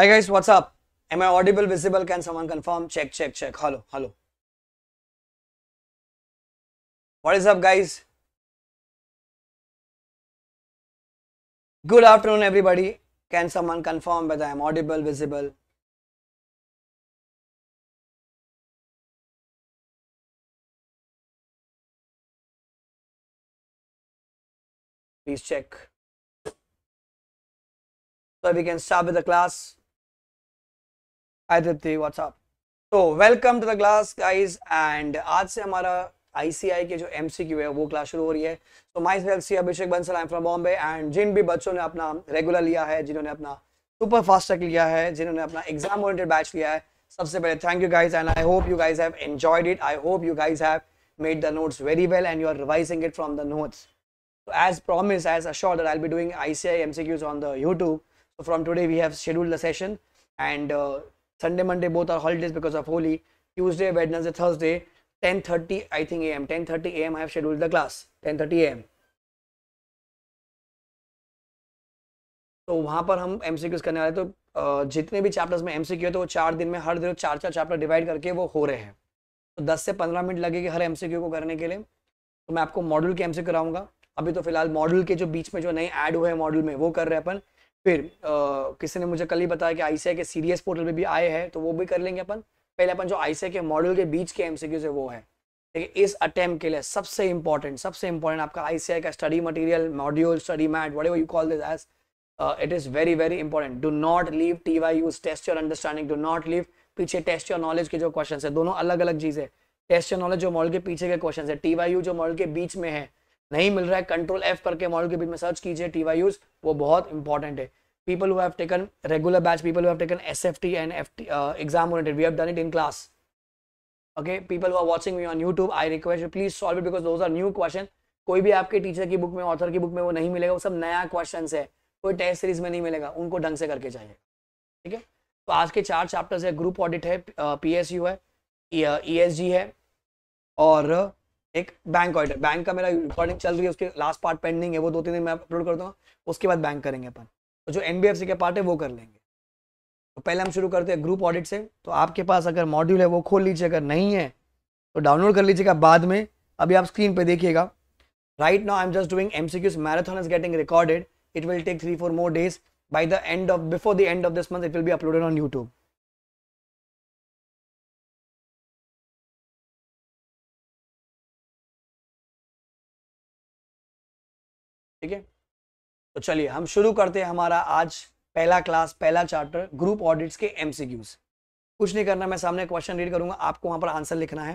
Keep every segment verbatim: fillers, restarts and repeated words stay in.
Hi guys, what's up? Am I audible, visible? Can someone confirm? Check, check, check. Hello, hello. What is up, guys? Good afternoon, everybody. Can someone confirm whether I am audible, visible? Please check. So we can start with the class. Hi Tripti, what's up? So welcome to the class guys, and आज से हमारा I C A I के जो M C Q है वो class शुरू हो रही है. तो so, myself C A Abhishek Bansal, I'm from Bombay, and जिन भी बच्चों ने अपना regular लिया है, जिन्होंने अपना super fast track लिया है, जिन्होंने अपना exam oriented batch लिया है, सबसे पहले thank you guys, and I hope you guys have enjoyed it. I hope you guys have made the notes very well and you are revising it from the notes. So as promised, as assured that I'll be doing I C A I M C Qs on the YouTube. So from today we have scheduled the session, and uh, Sunday, Monday both are holidays because of Holi. Tuesday, Wednesday, Thursday, ten thirty I think A M, ten thirty A M I have scheduled the class, ten thirty A M. तो वहाँ पर हम M C Qs करने वाले, तो जितने भी chapters में M C Q है तो वो चार दिन में हर दिन चार चार चैप्टर डिवाइड करके वो हो रहे हैं. तो दस से पंद्रह मिनट लगेगी हर M C Q को करने के लिए. तो मैं आपको मॉडल के M C Q कराऊंगा. अभी तो फिलहाल मॉडल के जो बीच में जो नए ऐड हुए हैं मॉडल में वो कर रहे हैं अपन. फिर आ, किसी ने मुझे कल ही बताया कि I C A I के सीरियस पोर्टल पे भी आए हैं तो वो भी कर लेंगे अपन. पहले अपन जो I C A I के मॉडल के बीच के M C Qs है वो है. ठीक है, इस अटेम्प्ट के लिए सबसे इंपॉर्टेंट सबसे इंपॉर्टेंट आपका I C A I का study material, module, study mat, whatever you call this as, it is very very important. Do not leave T Y Us, test your understanding. Do not leave पीछे test your knowledge के जो question है, दोनों अलग अलग चीज़ है. Test your knowledge जो मॉडल के पीछे के क्वेश्चन है, T Y U जो मॉडल के बीच में है. नहीं मिल रहा है, कंट्रोल एफ करके मॉडल के बीच में सर्च कीजिए T Y Us, वो बहुत इंपॉर्टेंट है. People who have taken regular batch, people who have taken S F T and F T exam oriented, we have done it in class. Okay, people who are watching me on YouTube, I request you please solve it because those are new question. कोई भी आपके teacher की book में, author की book में वो नहीं मिलेगा, वो सब नया क्वेश्चन है, कोई टेस्ट सीरीज में नहीं मिलेगा, उनको ढंग से करके जाइएगा. ठीक है, तो आज के चार चैप्टर्स है. ग्रुप ऑडिट है, P S U है, E S G है, और एक बैंक ऑडिट. बैंक का मेरा रिकॉर्डिंग चल रही है, उसके लास्ट पार्ट पेंडिंग है, वो दो तीन दिन में अपलोड कर दूंगा. उसके बाद बैंक करेंगे अपन. तो जो N B F C के पार्ट है वो कर लेंगे. तो पहले हम शुरू करते हैं ग्रुप ऑडिट से. तो आपके पास अगर मॉड्यूल है वो खोल लीजिए, अगर नहीं है तो डाउनलोड कर लीजिएगा बाद में. अभी आप स्क्रीन पर देखिएगा. Right now I am just doing M C Qs. Marathon is getting recorded. It will take three four more days. By the end of before the end of this month it will be uploaded on YouTube. ठीक है, तो चलिए हम शुरू करते हैं हमारा आज पहला क्लास, पहला चैप्टर, ग्रुप ऑडिट्स के M C Qs. कुछ नहीं करना, मैं सामने क्वेश्चन रीड करूंगा, आपको वहां पर आंसर लिखना है.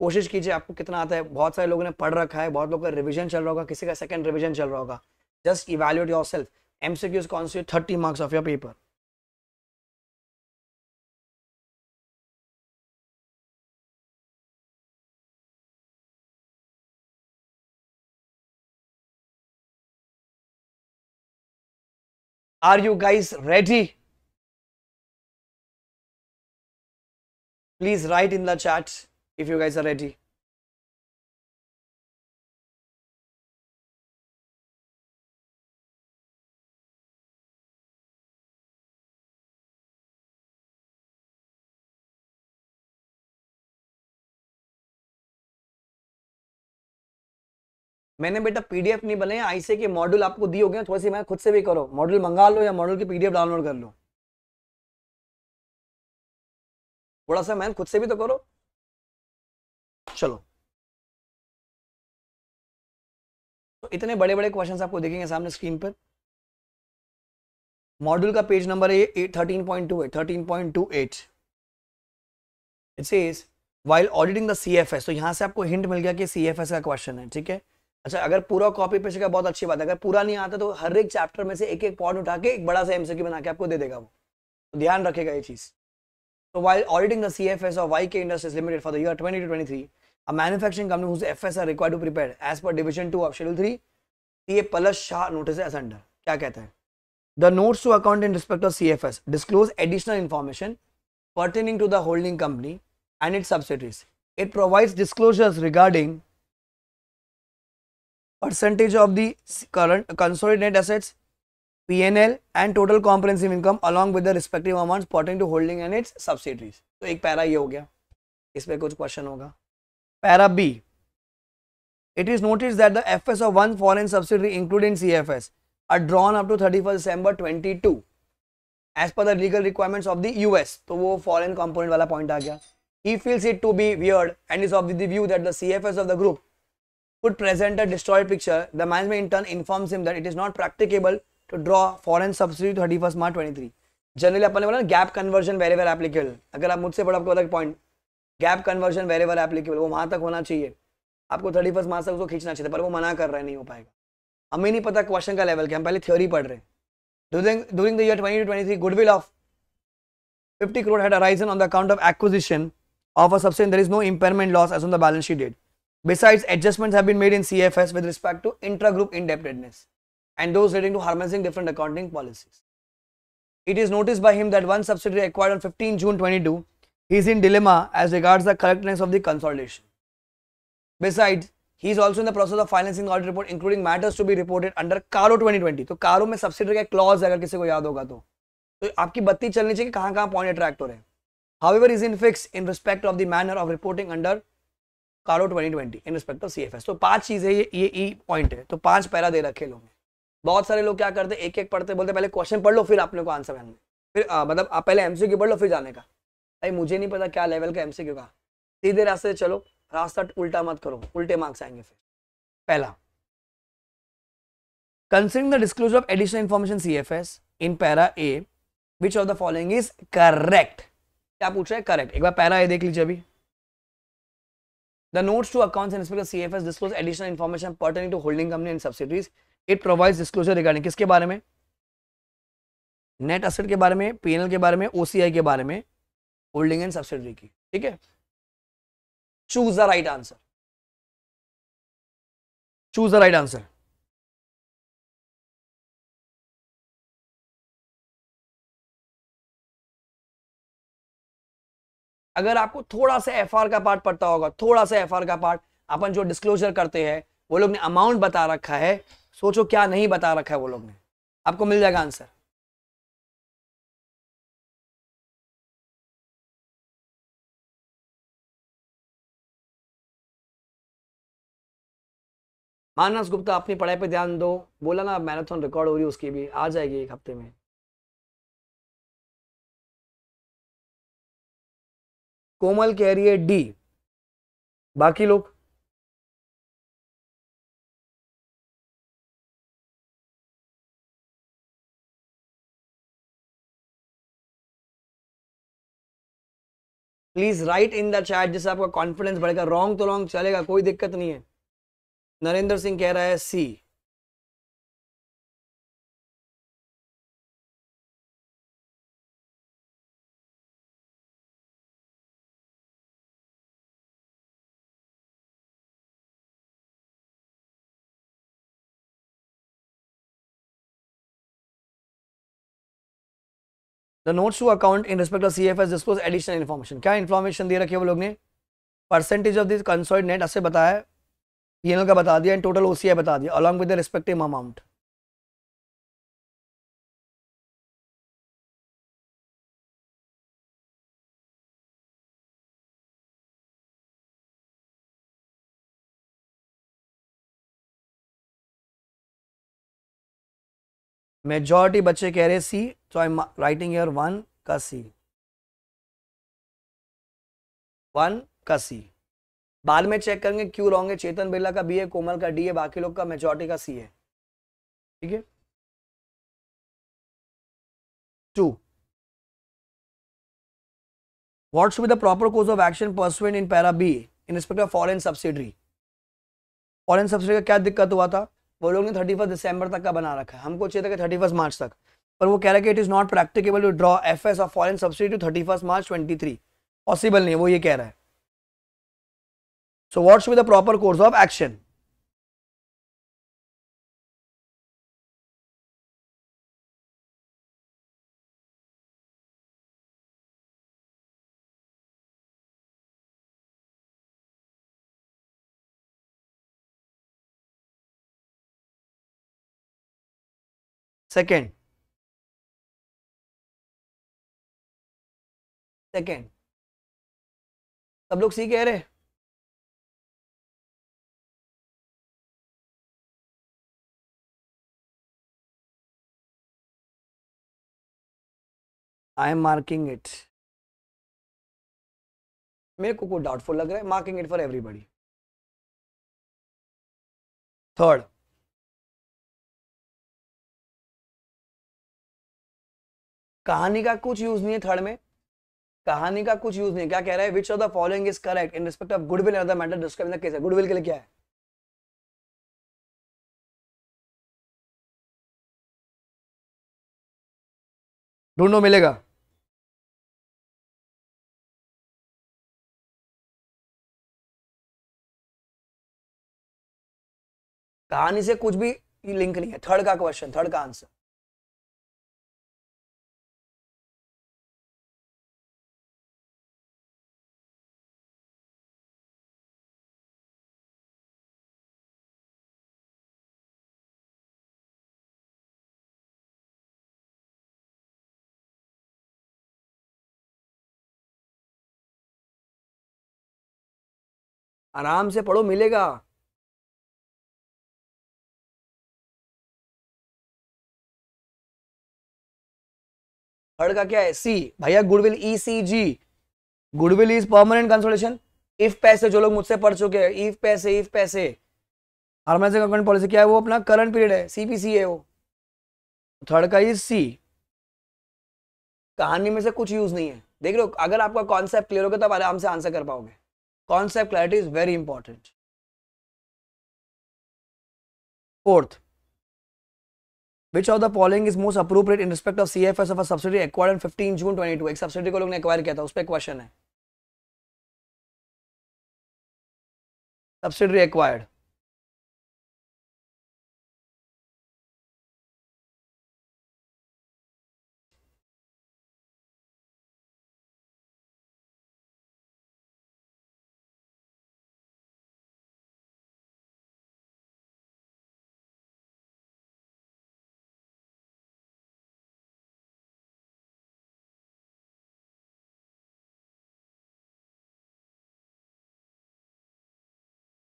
कोशिश कीजिए आपको कितना आता है. बहुत सारे लोगों ने पढ़ रखा है, बहुत लोगों का रिवीजन चल रहा होगा, किसी का सेकंड रिवीजन चल रहा होगा. Just evaluate yourself. M C Qs constitute thirty marks of your paper. Are you guys ready? Please write in the chat if you guys are ready. मैंने बेटा पीडीएफ नहीं बनाया, I C A I के module आपको दिए हो गए, थोड़ी सी मैं खुद से भी करो, मॉड्यूल मंगा लो या मॉड्यूल की पीडीएफ डाउनलोड कर लो. थोड़ा सा मैं खुद से भी तो करो. चलो, तो इतने बड़े बड़े क्वेश्चंस आपको देखेंगे सामने स्क्रीन पर. मॉड्यूल का पेज नंबर है thirteen point two eight. It says while auditing the C F S. तो यहाँ से आपको हिंट मिल गया कि C F S का क्वेश्चन है. ठीक है, अच्छा, अगर पूरा कॉपी पेस्ट का बहुत अच्छी बात है, अगर पूरा नहीं आता तो हर एक चैप्टर में से एक एक पॉइंट उठा के एक बड़ा सा M C Q बना के आपको दे देगा वो. तो ध्यान रखेगा ये चीज. तो while auditing the C F S of Y K industries limited for the year twenty two twenty three, a manufacturing company whose F S are required to prepare as per division two of schedule three ये plus शाह notice as under. क्या कहता है? The notes to account in respect of C F S disclose additional information pertaining to the holding company and its subsidiaries. It provides disclosures regarding percentage of the current consolidated assets, P N L and total comprehensive income along with the respective amounts pertaining to holding and its subsidiaries. तो एक para ये हो गया, इसमें कुछ question होगा. Para B, it is noticed that the F S of one foreign subsidiary including C F S are drawn up to thirty-first December twenty-two as per the legal requirements of the U S. तो वो foreign component वाला point आ गया. He feels it to be weird and is of the view that the C F S of the group could present a distorted picture. The management in turn informs him that it is not practicable to draw foreign subsidy to thirty-first March twenty-three. Generally अपन ने बोला gap conversion wherever applicable. अगर आप मुझसे पढ़ो आपको अलग point, gap conversion wherever applicable, वो वहाँ तक होना चाहिए, आपको थर्टी फर्स्ट मार्च तक उसको खींचना चाहिए, पर वो मना कर रहा है, नहीं हो पाएगा. हमें नहीं पता क्वेश्चन का लेवल क्या, हम पहले थ्योरी पढ़ रहे हैं. During during the year twenty twenty-three goodwill of fifty crore had arisen on the account of acquisition of a subsidiary. There is no impairment loss as on the balance sheet date. Besides, adjustments have been made in C F S with respect to intra-group indebtedness and those relating to harmonizing different accounting policies. It is noticed by him that one subsidiary acquired on fifteenth June twenty-two, he is in dilemma as regards the correctness of the consolidation. Besides, he is also in the process of financing the audit report, including matters to be reported under CARO twenty twenty. तो CARO में subsidiary का clause अगर किसी को याद होगा तो, तो आपकी बत्ती चलनी चाहिए कि कहाँ कहाँ पॉइंट अट्रैक्ट हो रहे हैं. However, he is in fix in respect of the manner of reporting under CARO twenty twenty in respect of C F S. तो पांच चीजें ये ये ई पॉइंट है, तो पांच पैरा दे रखे लोग. बहुत सारे लोग क्या करते हैं, एक एक पढ़ते, बोलते पहले क्वेश्चन पढ़ लो फिर आपने को आंसर जानना, फिर आ, मतलब आप पहले एमसीक्यू पढ़ लो फिर जाने का. भाई मुझे नहीं पता क्या लेवल का एमसीक्यू का, सीधे रास्ते से चलो, रास्ता उल्टा मत करो, उल्टे मार्क्स आएंगे फिर. पहला, considering the disclosure of additional information CFS in para A, which of the following is correct. क्या पूछ रहा है, करेक्ट. एक बार पैरा ए देख लीजिए. अभी the notes to accounts in respect of CFS disclose additional information pertaining to holding company and subsidies. It provides disclosure regarding, किसके बारे में, नेट असेट के बारे में, पीएनएल के बारे में, ओसीआई के बारे में, होल्डिंग एंड सब्सिडरी की. ठीक है, choose the right answer, choose the right answer. अगर आपको थोड़ा सा एफआर का पार्ट पड़ता होगा, थोड़ा सा एफआर का पार्ट, अपन जो डिस्क्लोजर करते हैं वो लोग ने अमाउंट बता रखा है, सोचो क्या नहीं बता रखा है वो लोग ने, आपको मिल जाएगा आंसर. मानस गुप्ता, अपनी पढ़ाई पे ध्यान दो, बोला ना मैराथन रिकॉर्ड हो रही है, उसकी भी आ जाएगी एक हफ्ते में. कोमल कह रही है डी, बाकी लोग please write in the chat, जिससे आपका कॉन्फिडेंस बढ़ेगा. रॉन्ग तो रॉन्ग चलेगा, कोई दिक्कत नहीं है. नरेंद्र सिंह कह रहा है C. The notes to account in respect of C F S disclose additional information. क्या information दे रखी है वो लोग ने, percentage of the consolidated net asset बताया, P N L का बता दिया, total O C I बता दिया, along with the respective amount. Majority बच्चे कह रहे C, so I am writing year one का सी, वन का सी. बाद में चेक करेंगे क्यों रॉन्ग है. चेतन बिरला का बी है, कोमल का डी है, बाकी लोग का मेजॉरिटी का सी है. ठीक है, two, what should be the proper course of action pursuant in para B in respect of foreign subsidiary. Foreign subsidiary का क्या दिक्कत हुआ था, वो लोग ने थर्टी फर्स्ट दिसंबर तक का बना रखा है, हमको चाहिए था कि थर्टी फर्स्ट मार्च तक, पर वो कह रहा है कि it is not practicable to draw F S of foreign subsidy to thirty first March twenty three possible नहीं है, वो ये कह रहा है. So what should be the proper course of action. Second, second. सब लोग सी कह रहे, आई एम मार्किंग इट, मेरे को कोई डाउटफुल लग रहा है, marking it for everybody. Third, कहानी का कुछ यूज नहीं है। थर्ड में कहानी का कुछ यूज नहीं है। क्या कह रहा है? Which of the following is correct in respect of goodwill and other matter describe in the case. Goodwill के लिए क्या है? ढूंढो, मिलेगा। कहानी से कुछ भी लिंक नहीं है। थर्ड का क्वेश्चन, थर्ड का आंसर। आराम से पढ़ो, मिलेगा। थर्ड का क्या है? सी भैया, goodwill E C G. Goodwill is permanent consolidation. If पैसे, जो लोग मुझसे पढ़ चुके हैं, इफ पैसे इफ पैसे हार्मोनाइज अकाउंट पॉलिसी क्या है? वो अपना करंट पीरियड है, सी पी सी है वो। थर्ड का इज सी। कहानी में से कुछ यूज नहीं है। देख लो, अगर आपका कॉन्सेप्ट क्लियर होगा तो आप आराम से आंसर कर पाओगे। Concept clarity is very important. Fourth, which of the following is most appropriate in respect of C F S of a subsidiary acquired on fifteenth June twenty twenty-two? एक subsidiary को लोग ने एक्वायर किया था, उस पर क्वेश्चन है। Subsidiary acquired.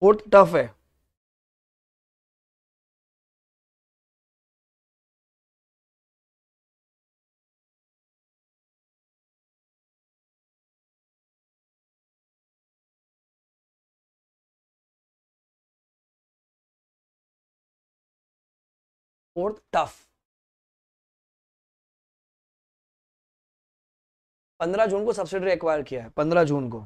Fourth tough है। Fourth tough. पंद्रह जून को सब्सिडी एक्वायर किया है, पंद्रह जून को।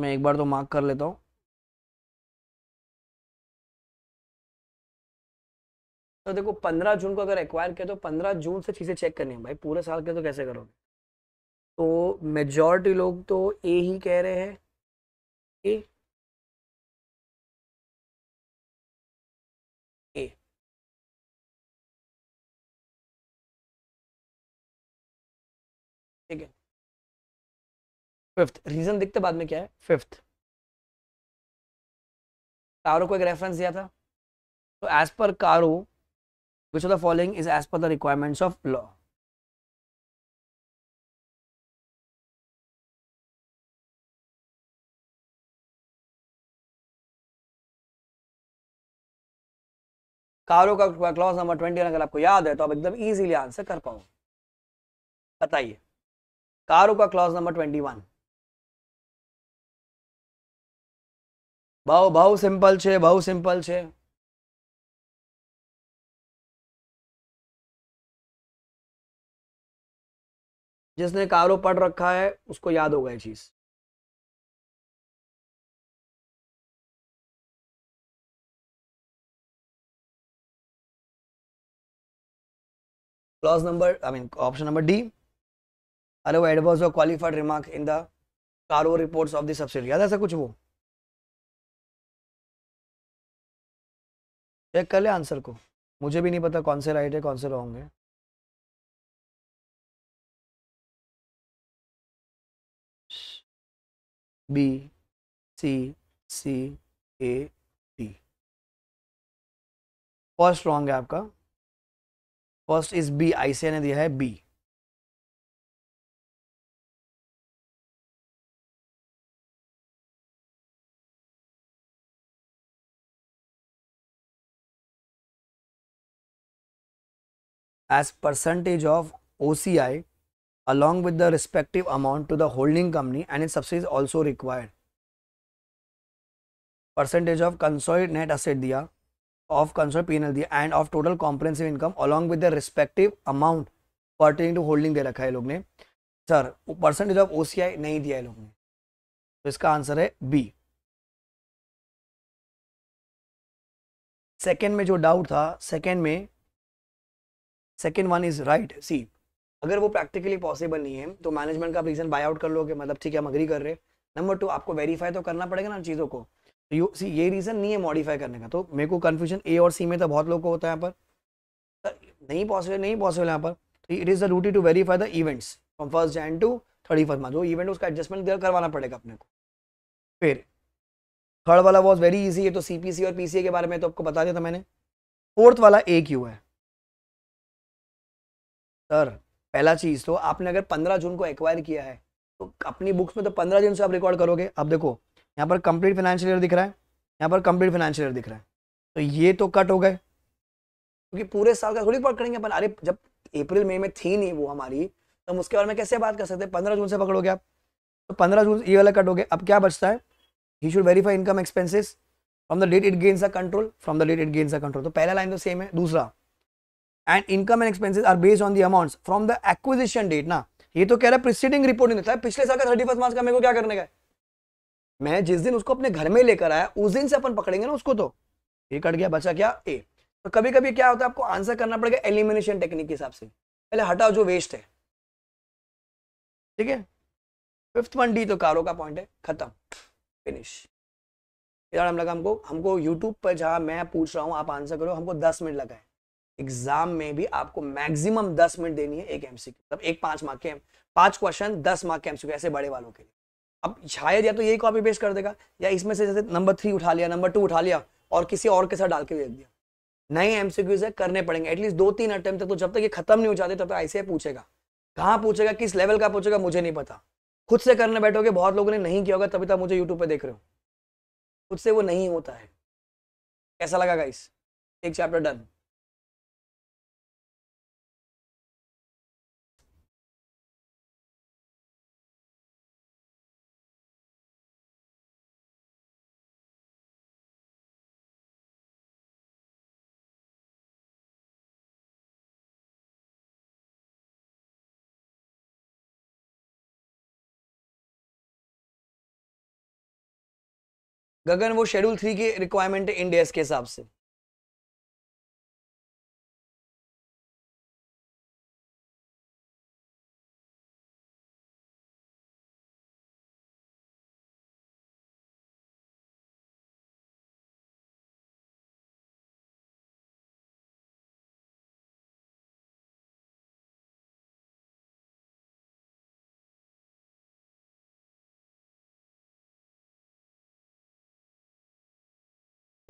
मैं एक बार तो मार्क कर लेता हूँ। तो देखो, पंद्रह जून को अगर एक्वायर किया तो पंद्रह जून से चीज़ें चेक करनी है भाई, पूरे साल के तो कैसे करोगे। तो मेजॉरिटी लोग तो ए ही कह रहे हैं, ए ए ठीक है। फिफ्थ रीजन दिखते बाद में क्या है। फिफ्थ, कारो को एक रेफरेंस दिया था, तो as per CARO which of the following is as per the requirements of law. CARO का क्लॉज नंबर ट्वेंटी अगर आपको याद है तो आप एकदम इजीली आंसर कर पाओ। बताइए, कारो का क्लॉज नंबर ट्वेंटी वन। भाव भाव सिंपल छे, भाव सिंपल छे। जिसने कारो पढ़ रखा है उसको याद होगा ये चीज। Clause number I mean option number D. अरे वो एडवर्स और qualified remark in the CARO reports of the subsidy, याद ऐसा कुछ। वो चेक कर ले आंसर को, मुझे भी नहीं पता कौन से राइट है कौन से रॉन्ग है। B C C A D. First wrong है आपका, फर्स्ट इज बी, आईसीआई ने दिया है B. As percentage of O C I along with the respective amount to the holding company and its subsidiaries also required. Percentage of consolidated net asset दिया, of consolidated P and L दिया and of total comprehensive income along with the respective amount pertaining to holding दे रखा है लोग ने। Sir percentage of O C I नहीं दिया है लोग ने, तो इसका आंसर है B। सेकेंड में जो डाउट था, सेकेंड में second one is right C. अगर वो प्रैक्टिकली पॉसिबल नहीं है तो मैनेजमेंट का रीजन बाय आउट कर लो कि मतलब ठीक है हम अग्री कर रहे हैं। नंबर टू, आपको वेरीफाई तो करना पड़ेगा ना चीज़ों को, तो यू सी ये रीज़न नहीं है मॉडिफाई करने का। तो मेरे को कन्फ्यूजन ए और सी में तो बहुत लोग को होता है यहाँ पर, नहीं पॉसिबल नहीं पॉसिबल यहाँ पर। तो it is the duty to verify the events from first Jan to thirty first March. वो इवेंट उसका एडजस्टमेंट करवाना पड़ेगा अपने को। फिर थर्ड वाला वॉज वेरी ईजी है, तो सी पी सी और पी सी ए के बारे में तो आपको बता दिया था मैंने। फोर्थ वाला ए क्यू है। सर पहला चीज़ तो आपने अगर पंद्रह जून को एक्वायर किया है तो अपनी बुक्स में तो पंद्रह जून से आप रिकॉर्ड करोगे। अब देखो यहाँ पर कंप्लीट फाइनेंशियल ईयर दिख रहा है, यहाँ पर कंप्लीट फाइनेंशियल ईयर दिख रहा है, तो ये तो कट हो गए क्योंकि पूरे साल का थोड़ी रिकॉर्ड करेंगे अपन। अरे जब अप्रैल मई में थी नहीं वो हमारी, तो हम उसके बारे में कैसे बात कर सकते। पंद्रह जून से पकड़ोगे आप, तो पंद्रह जून ये वाला कट हो गया। अब क्या बचता है, he should verify income expenses from the date it gains a control, from the date it gains a control. तो पहला लाइन तो सेम है। दूसरा, and income and expenses are based on the amounts from the acquisition date ना। ये तो कह रहा है प्रीसीडिंग रिपोर्ट नहीं देता है, पिछले साल का थर्टी फर्स्ट मार्च का मेरे को क्या करने का। मैं जिस दिन उसको अपने घर में लेकर आया उस दिन से अपन पकड़ेंगे ना उसको। तो ये कट गया, बचा क्या ए। तो कभी कभी क्या होता है आपको आंसर करना पड़ेगा एलिमिनेशन टेक्निक के हिसाब से, पहले हटाओ जो वेस्ट है। ठीक है, फिफ्थ वन डी तो कारो का पॉइंट है, खत्म फिनिश। हम लगा हमको हमको यूट्यूब पर जहाँ मैं पूछ रहा हूँ आप आंसर करो, हमको दस मिनट लगा है। एग्जाम में भी आपको मैक्सिमम दस मिनट देनी है एक एमसीक्यू, मतलब एक पांच मार्क के पांच क्वेश्चन दस मार्क के एमसीक्यू ऐसे बड़े वालों के लिए। अब शायद या तो यही कॉपी पेस्ट कर देगा, या इसमें से जैसे नंबर थ्री उठा लिया, नंबर टू उठा लिया और किसी और के साथ डाल के देख दिया। नए एमसीक्यू से करने पड़ेंगे एटलीस्ट दो तीन अटेम्प्ट तक, तो जब तक ये खत्म नहीं हो जाते तब तक ऐसे पूछेगा। कहाँ पूछेगा, किस लेवल का पूछेगा, मुझे नहीं पता। खुद से करने बैठोगे, बहुत लोगों ने नहीं किया होगा तभी तक मुझे यूट्यूब पर देख रहे हो, खुद से वो नहीं होता है। कैसा लगा गाइस, एक चैप्टर डन। गगन वो शेड्यूल थ्री की रिक्वायरमेंट है इंड ए एस के हिसाब से।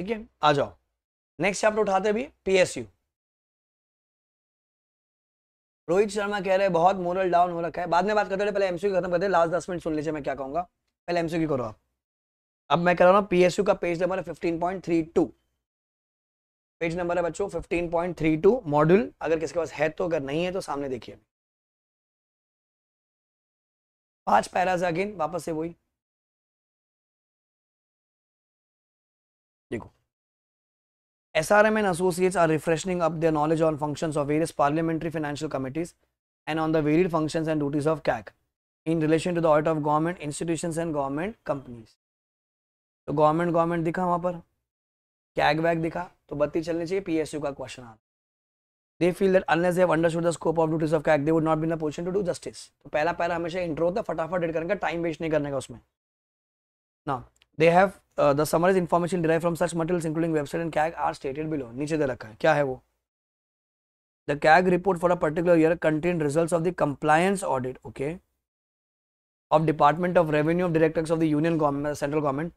ठीक है, आ जाओ नेक्स्ट चैप्टर उठाते भी पीएसयू। रोहित शर्मा कह रहे हैं बहुत मोरल डाउन हो रखा है, बाद में बात करते हैं, पहले एमसीक्यू खत्म करते हैं। लास्ट दस मिनट सुन लीजिए मैं क्या कहूंगा, पहले एमसीक्यू करो आप। अब मैं कह रहा हूँ पीएसयू का पेज नंबर है fifteen point three two, page number है बच्चों fifteen point three two module. अगर किसके पास है तो, अगर नहीं है तो सामने देखिए। पांच पैराज अगेन वापस से वही देखो। S R M and associates are refreshing up their knowledge on functions of various parliamentary financial committees and on the varied functions and duties of C A G in relation to the audit of government institutions and government companies. तो government government दिखा वहाँ पर, C A G वैग दिखा, तो बत्ती चलनी चाहिए। P S U का क्वेश्चन आ रहा है। They feel that unless they have understood the scope of duties of C A G, they would not be in a position to do justice. तो पहला पैरा हमेशा इंट्रो होता है, फटाफट एड करने का, टाइम वेस्ट नहीं करने का उसमें ना। They have uh, the summarized information derived from such materials including website and C A G are stated below. नीचे दे रखा है, क्या है वो? The C A G report for a particular year contains results of the compliance audit. Okay. of Department of Revenue of Directors of the Union Government, Central Government,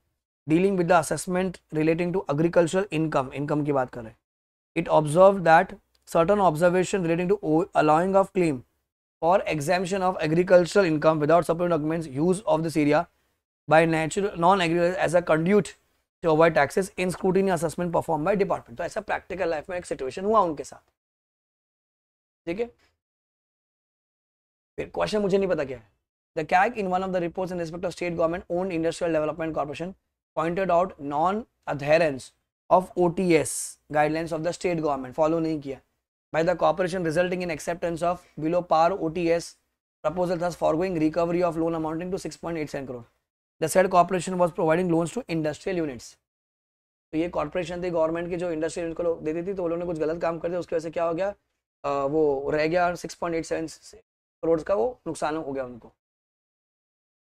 dealing with the assessment relating to agricultural income. Income की बात करें. It observed that certain observation relating to allowing of claim for exemption of agricultural income without supplemental documents, use of this area by natural non-agricultural as a conduit to avoid taxes in scrutiny assessment performed by department. तो ऐसा practical life में एक situation हुआ उनके साथ. ठीक है. फिर क्वेश्चन मुझे नहीं पता क्या है. The C A G in one of the reports in respect of state government owned industrial development corporation pointed out non-adherence of O T S guidelines of the state government. Follow नहीं किया. By the corporation resulting in acceptance of below par O T S proposal, thus foregoing recovery of loan amounting to six point eight crore. The said corporation was providing loans to industrial units. तो ये corporation थी government की जो industrial unit को लोग देती थी, तो वो लोगों ने कुछ गलत काम कर दिया, उसकी वजह से क्या हो गया, आ, वो रह गया six point eight seven crores का वो नुकसान हो गया उनको.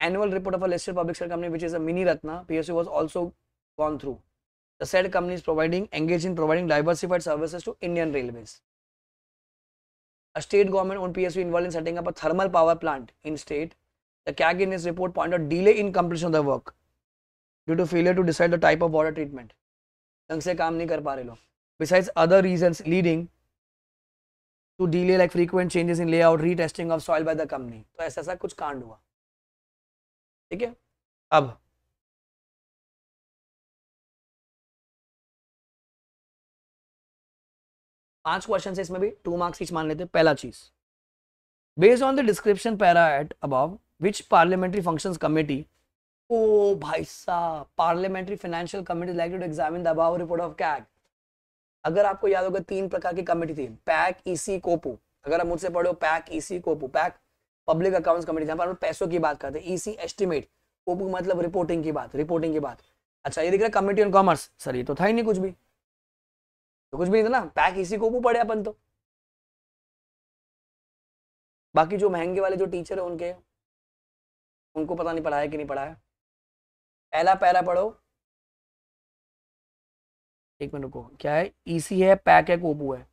Annual report of a listed public sector company which is a mini Ratna P S U was also gone through. The said company is providing engaged in providing diversified services to Indian Railways. A state government owned P S U involved in setting up a thermal power plant in state. The C A G in his report pointed out delay in completion of the work due to failure to decide the type of water treatment. ढंग से काम नहीं कर पा रहे लोग. Besides other reasons leading to delay like frequent changes in layout, retesting of soil by the company. तो ऐसा ऐसा कुछ कांड हुआ. ठीक है. अब पांच क्वेश्चन है, इसमें भी टू मार्क्स ईच मान लेते हैं. पहला चीज, based on the description para eight above which parliamentary functions committee, ओ भाई साहब, parliamentary financial committee like to examine the above report of CAG. अगर आपको याद होगा तीन प्रकार की कमेटी थी, पैक, ईसी, कोपू. अगर आप मुझसे पढ़ो PAC, EC, COPU. PAC public accounts committee जहाँ पर हम पैसों की बात करते हैं, ईसी एस्टिमेट, कोपू मतलब रिपोर्टिंग की बात, रिपोर्टिंग की बात. अच्छा ये देख रहे कमेटी ऑन कॉमर्स, सर ये तो था ही नहीं कुछ भी, तो कुछ भी नहीं था ना. पैक इसी को पढ़े अपन तो, बाकी जो महंगे वाले जो टीचर है उनके, उनको पता नहीं पढ़ाया कि नहीं पढ़ाया. पहला पैरा पढ़ो, एक मिनट रुको, क्या है, ईसी है, पैक है, कोपू है.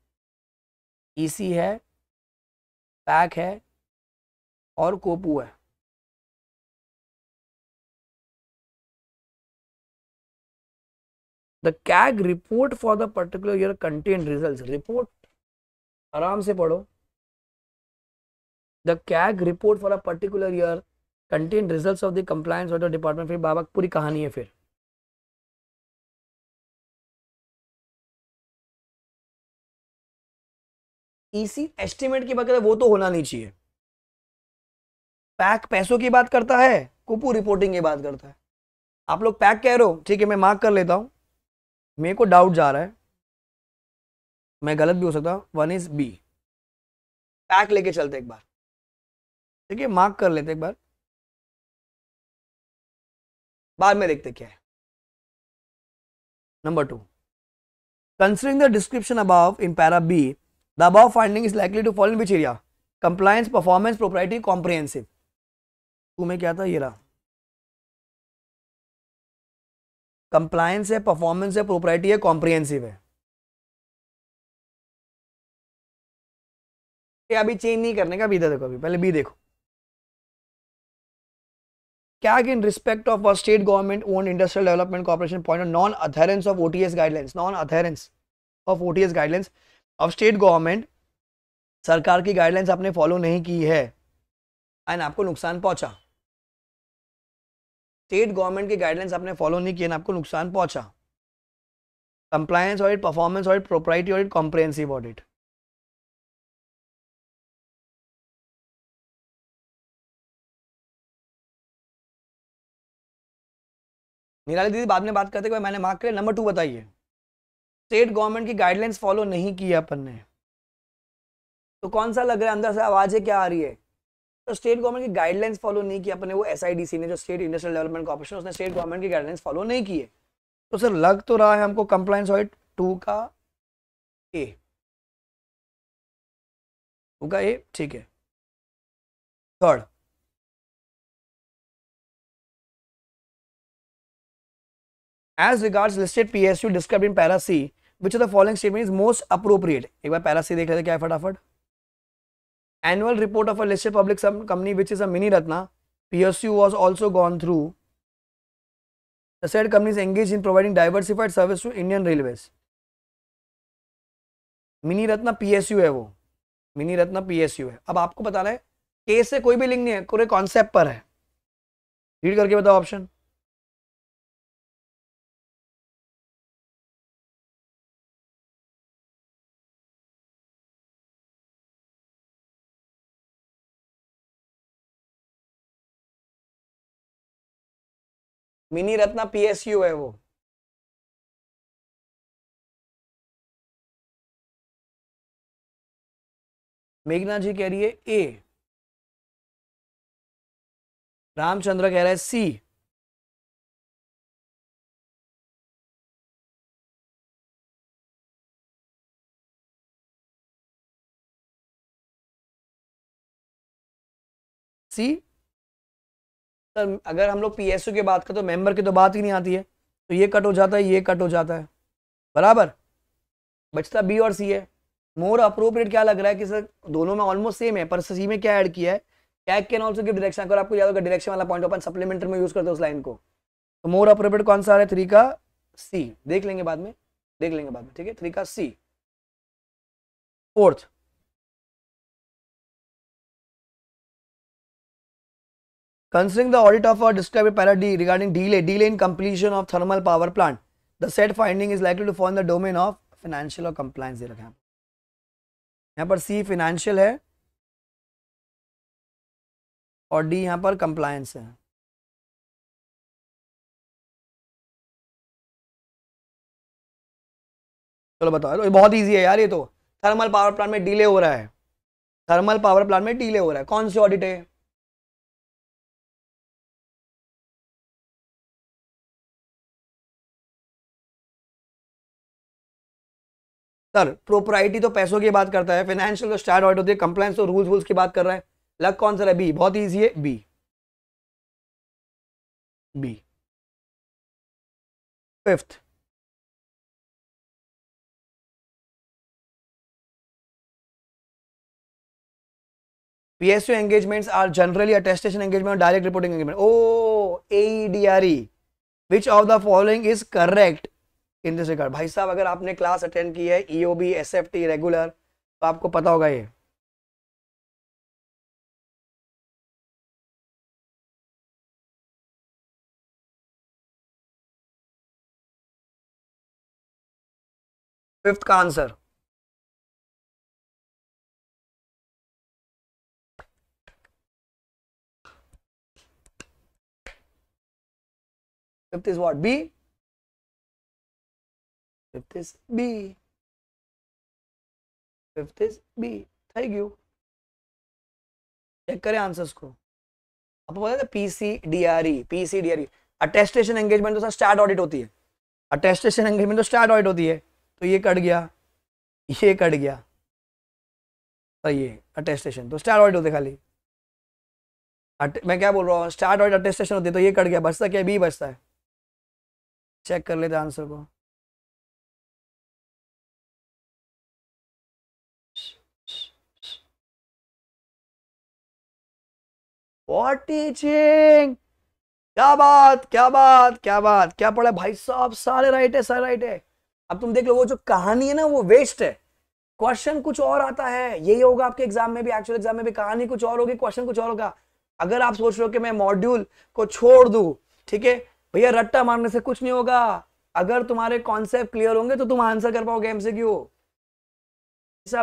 ईसी है, पैक है और कोपू है. The C A G report for the particular year contained results. Report आराम से पढ़ो. The C A G report for a particular year contained results of the compliance of the department. फिर बाबा पूरी कहानी है. फिर E C estimate की बात करते, वो तो होना नहीं चाहिए. पैक पैसों की बात करता है, कुपू रिपोर्टिंग की बात करता है. आप लोग पैक कह रहे हो, ठीक है मैं मार्क कर लेता हूं, मेरे को डाउट जा रहा है, मैं गलत भी हो सकता हूँ. वन इज बी, पैक लेके चलते एक बार, ठीक है मार्क कर लेते एक बार, बाद में देखते क्या है. Number two, considering the description above in para B, the above finding is likely to follow in which area, compliance, performance, propriety, comprehensive. Two में क्या था, ये रहा, कंप्लायंस है, परफॉर्मेंस है, प्रोप्राइटी है, कॉम्प्रिहेंसिव है. ये अभी चेंज नहीं करने का, अभी इधर देखो, अभी पहले बी देखो. C A G in respect of a state government owned industrial development corporation point on non adherence of O T S guidelines, non adherence of O T S guidelines of state government, सरकार की guidelines आपने follow नहीं की है and आपको नुकसान पहुंचा. State government की गाइडलाइंस आपने फॉलो नहीं किया, आपको नुकसान पहुंचा. Compliance audit, performance audit, propriety audit, comprehensive audit. निराली दीदी बाद में बात करते हुए, मैंने मार्क किया. नंबर टू बताइए, स्टेट गवर्नमेंट की गाइडलाइंस फॉलो नहीं की अपन ने, तो कौन सा लग रहा है, अंदर से आवाज है क्या आ रही है, तो स्टेट गवर्नमेंट की गाइडलाइंस फॉलो नहीं की अपने. वो एसआईडीसी ने, जो स्टेट इंडस्ट्रियल डेवलपमेंट कॉर्पोरेशन, उसने स्टेट गवर्नमेंट की गाइडलाइंस फॉलो नहीं की है. तो सर लग तो रहा है हमको कंप्लायंस ऑडिट टू का ए, टू का ए, ठीक है. Third, as regards listed PSU described in para C, which of the following statement is most appropriate. एक बार पैरा सी देख लेते क्या है फटाफट. Annual report of a listed public company which is a mini Ratna P S U was also gone through. The said companies engaged in providing diversified service to Indian Railways. Mini Ratna P S U है वो, mini Ratna P S U है. अब आपको बताना है case से कोई भी लिंक नहीं है, पूरे कॉन्सेप्ट पर है. रीड करके बताओ option. Mini Ratna P S U है वो. मेघना जी कह रही है ए. रामचंद्र कह रहा है सी. सी सर, अगर हम लोग पीएसयू की बात करें तो मेंबर की तो बात ही नहीं आती है, तो ये कट हो जाता है, ये कट हो जाता है, बराबर. बचता बी और सी है. मोर अप्रोप्रिएट क्या लग रहा है कि सर दोनों में ऑलमोस्ट सेम है, पर सी में क्या ऐड किया है, CAG can also give direction. अगर आपको याद होगा डायरेक्शन वाला पॉइंट अपन सप्लीमेंट्री में यूज करते हैं उस लाइन को. तो मोर अप्रोप्रिएट कौन सा आ रहा है, थ्री का सी. देख लेंगे बाद में, देख लेंगे बाद में, ठीक है. थ्री का C. Fourth Considering the audit of or described by para D regarding delay, delay in completion of thermal power plant, the said finding is likely to fall in the domain of financial or compliance. दे रखा है यहाँ पर C financial है और D यहाँ पर compliance है. चलो बताओ, तो ये बहुत easy है यार. ये तो thermal power plant में delay हो रहा है, thermal power plant में delay हो रहा है. कौन सी audit है? सर प्रोपराइटी तो पैसों की बात करता है, फाइनेंशियल तो स्टार्ट ऑडिट होती है, कंप्लायंस तो रूल्स वूल्स की बात कर रहा है. लग कौन सा है? बी. बहुत इजी है, B B fifth PSU engagements are generally attestation engagement और डायरेक्ट रिपोर्टिंग एंगेजमेंट. ओ एईडीआरई which of the following is correct in this regard. भाई साहब अगर आपने क्लास अटेंड की है ईओबी एसएफटी रेगुलर तो आपको पता होगा ये. फिफ्थ का answer. Fifth is what? B. Fifth is B. Fifth is B. Thank you. Check करें आंसर्स को. आपको पता है पीसीडीआरई, पीसीडीआरई अटेस्टेशन एंगेजमेंट तो सर स्टार्ट ऑडिट होती है, अटेस्टेशन एंगेजमेंट तो स्टार्ट ऑडिट होती है. तो ये कट गया, ये कट गया, तो ये अटेस्टेशन तो स्टार्ट ऑडिट होते खाली. मैं क्या बोल रहा हूँ, स्टार्ट ऑडिट अटेस्टेशन होती है, तो ये कट गया. बचता क्या? बी बचता है. चेक कर लेते आंसर को. टीचिंग, क्या बात क्या बात क्या बात, क्या पढ़ा भाई साहब. सारे राइट है, सारे राइट है. अब तुम देख लो वो जो कहानी है ना वो वेस्ट है. क्वेश्चन कुछ और आता है, यही होगा आपके एग्जाम में भी, एक्चुअल एग्जाम में भी. कहानी कुछ और होगी, क्वेश्चन कुछ और होगा. अगर आप सोच रहे हो कि मैं मॉड्यूल को छोड़ दूं, ठीक है भैया, रट्टा मारने से कुछ नहीं होगा. अगर तुम्हारे कॉन्सेप्ट क्लियर होंगे तो तुम आंसर कर पाओगे MCQ.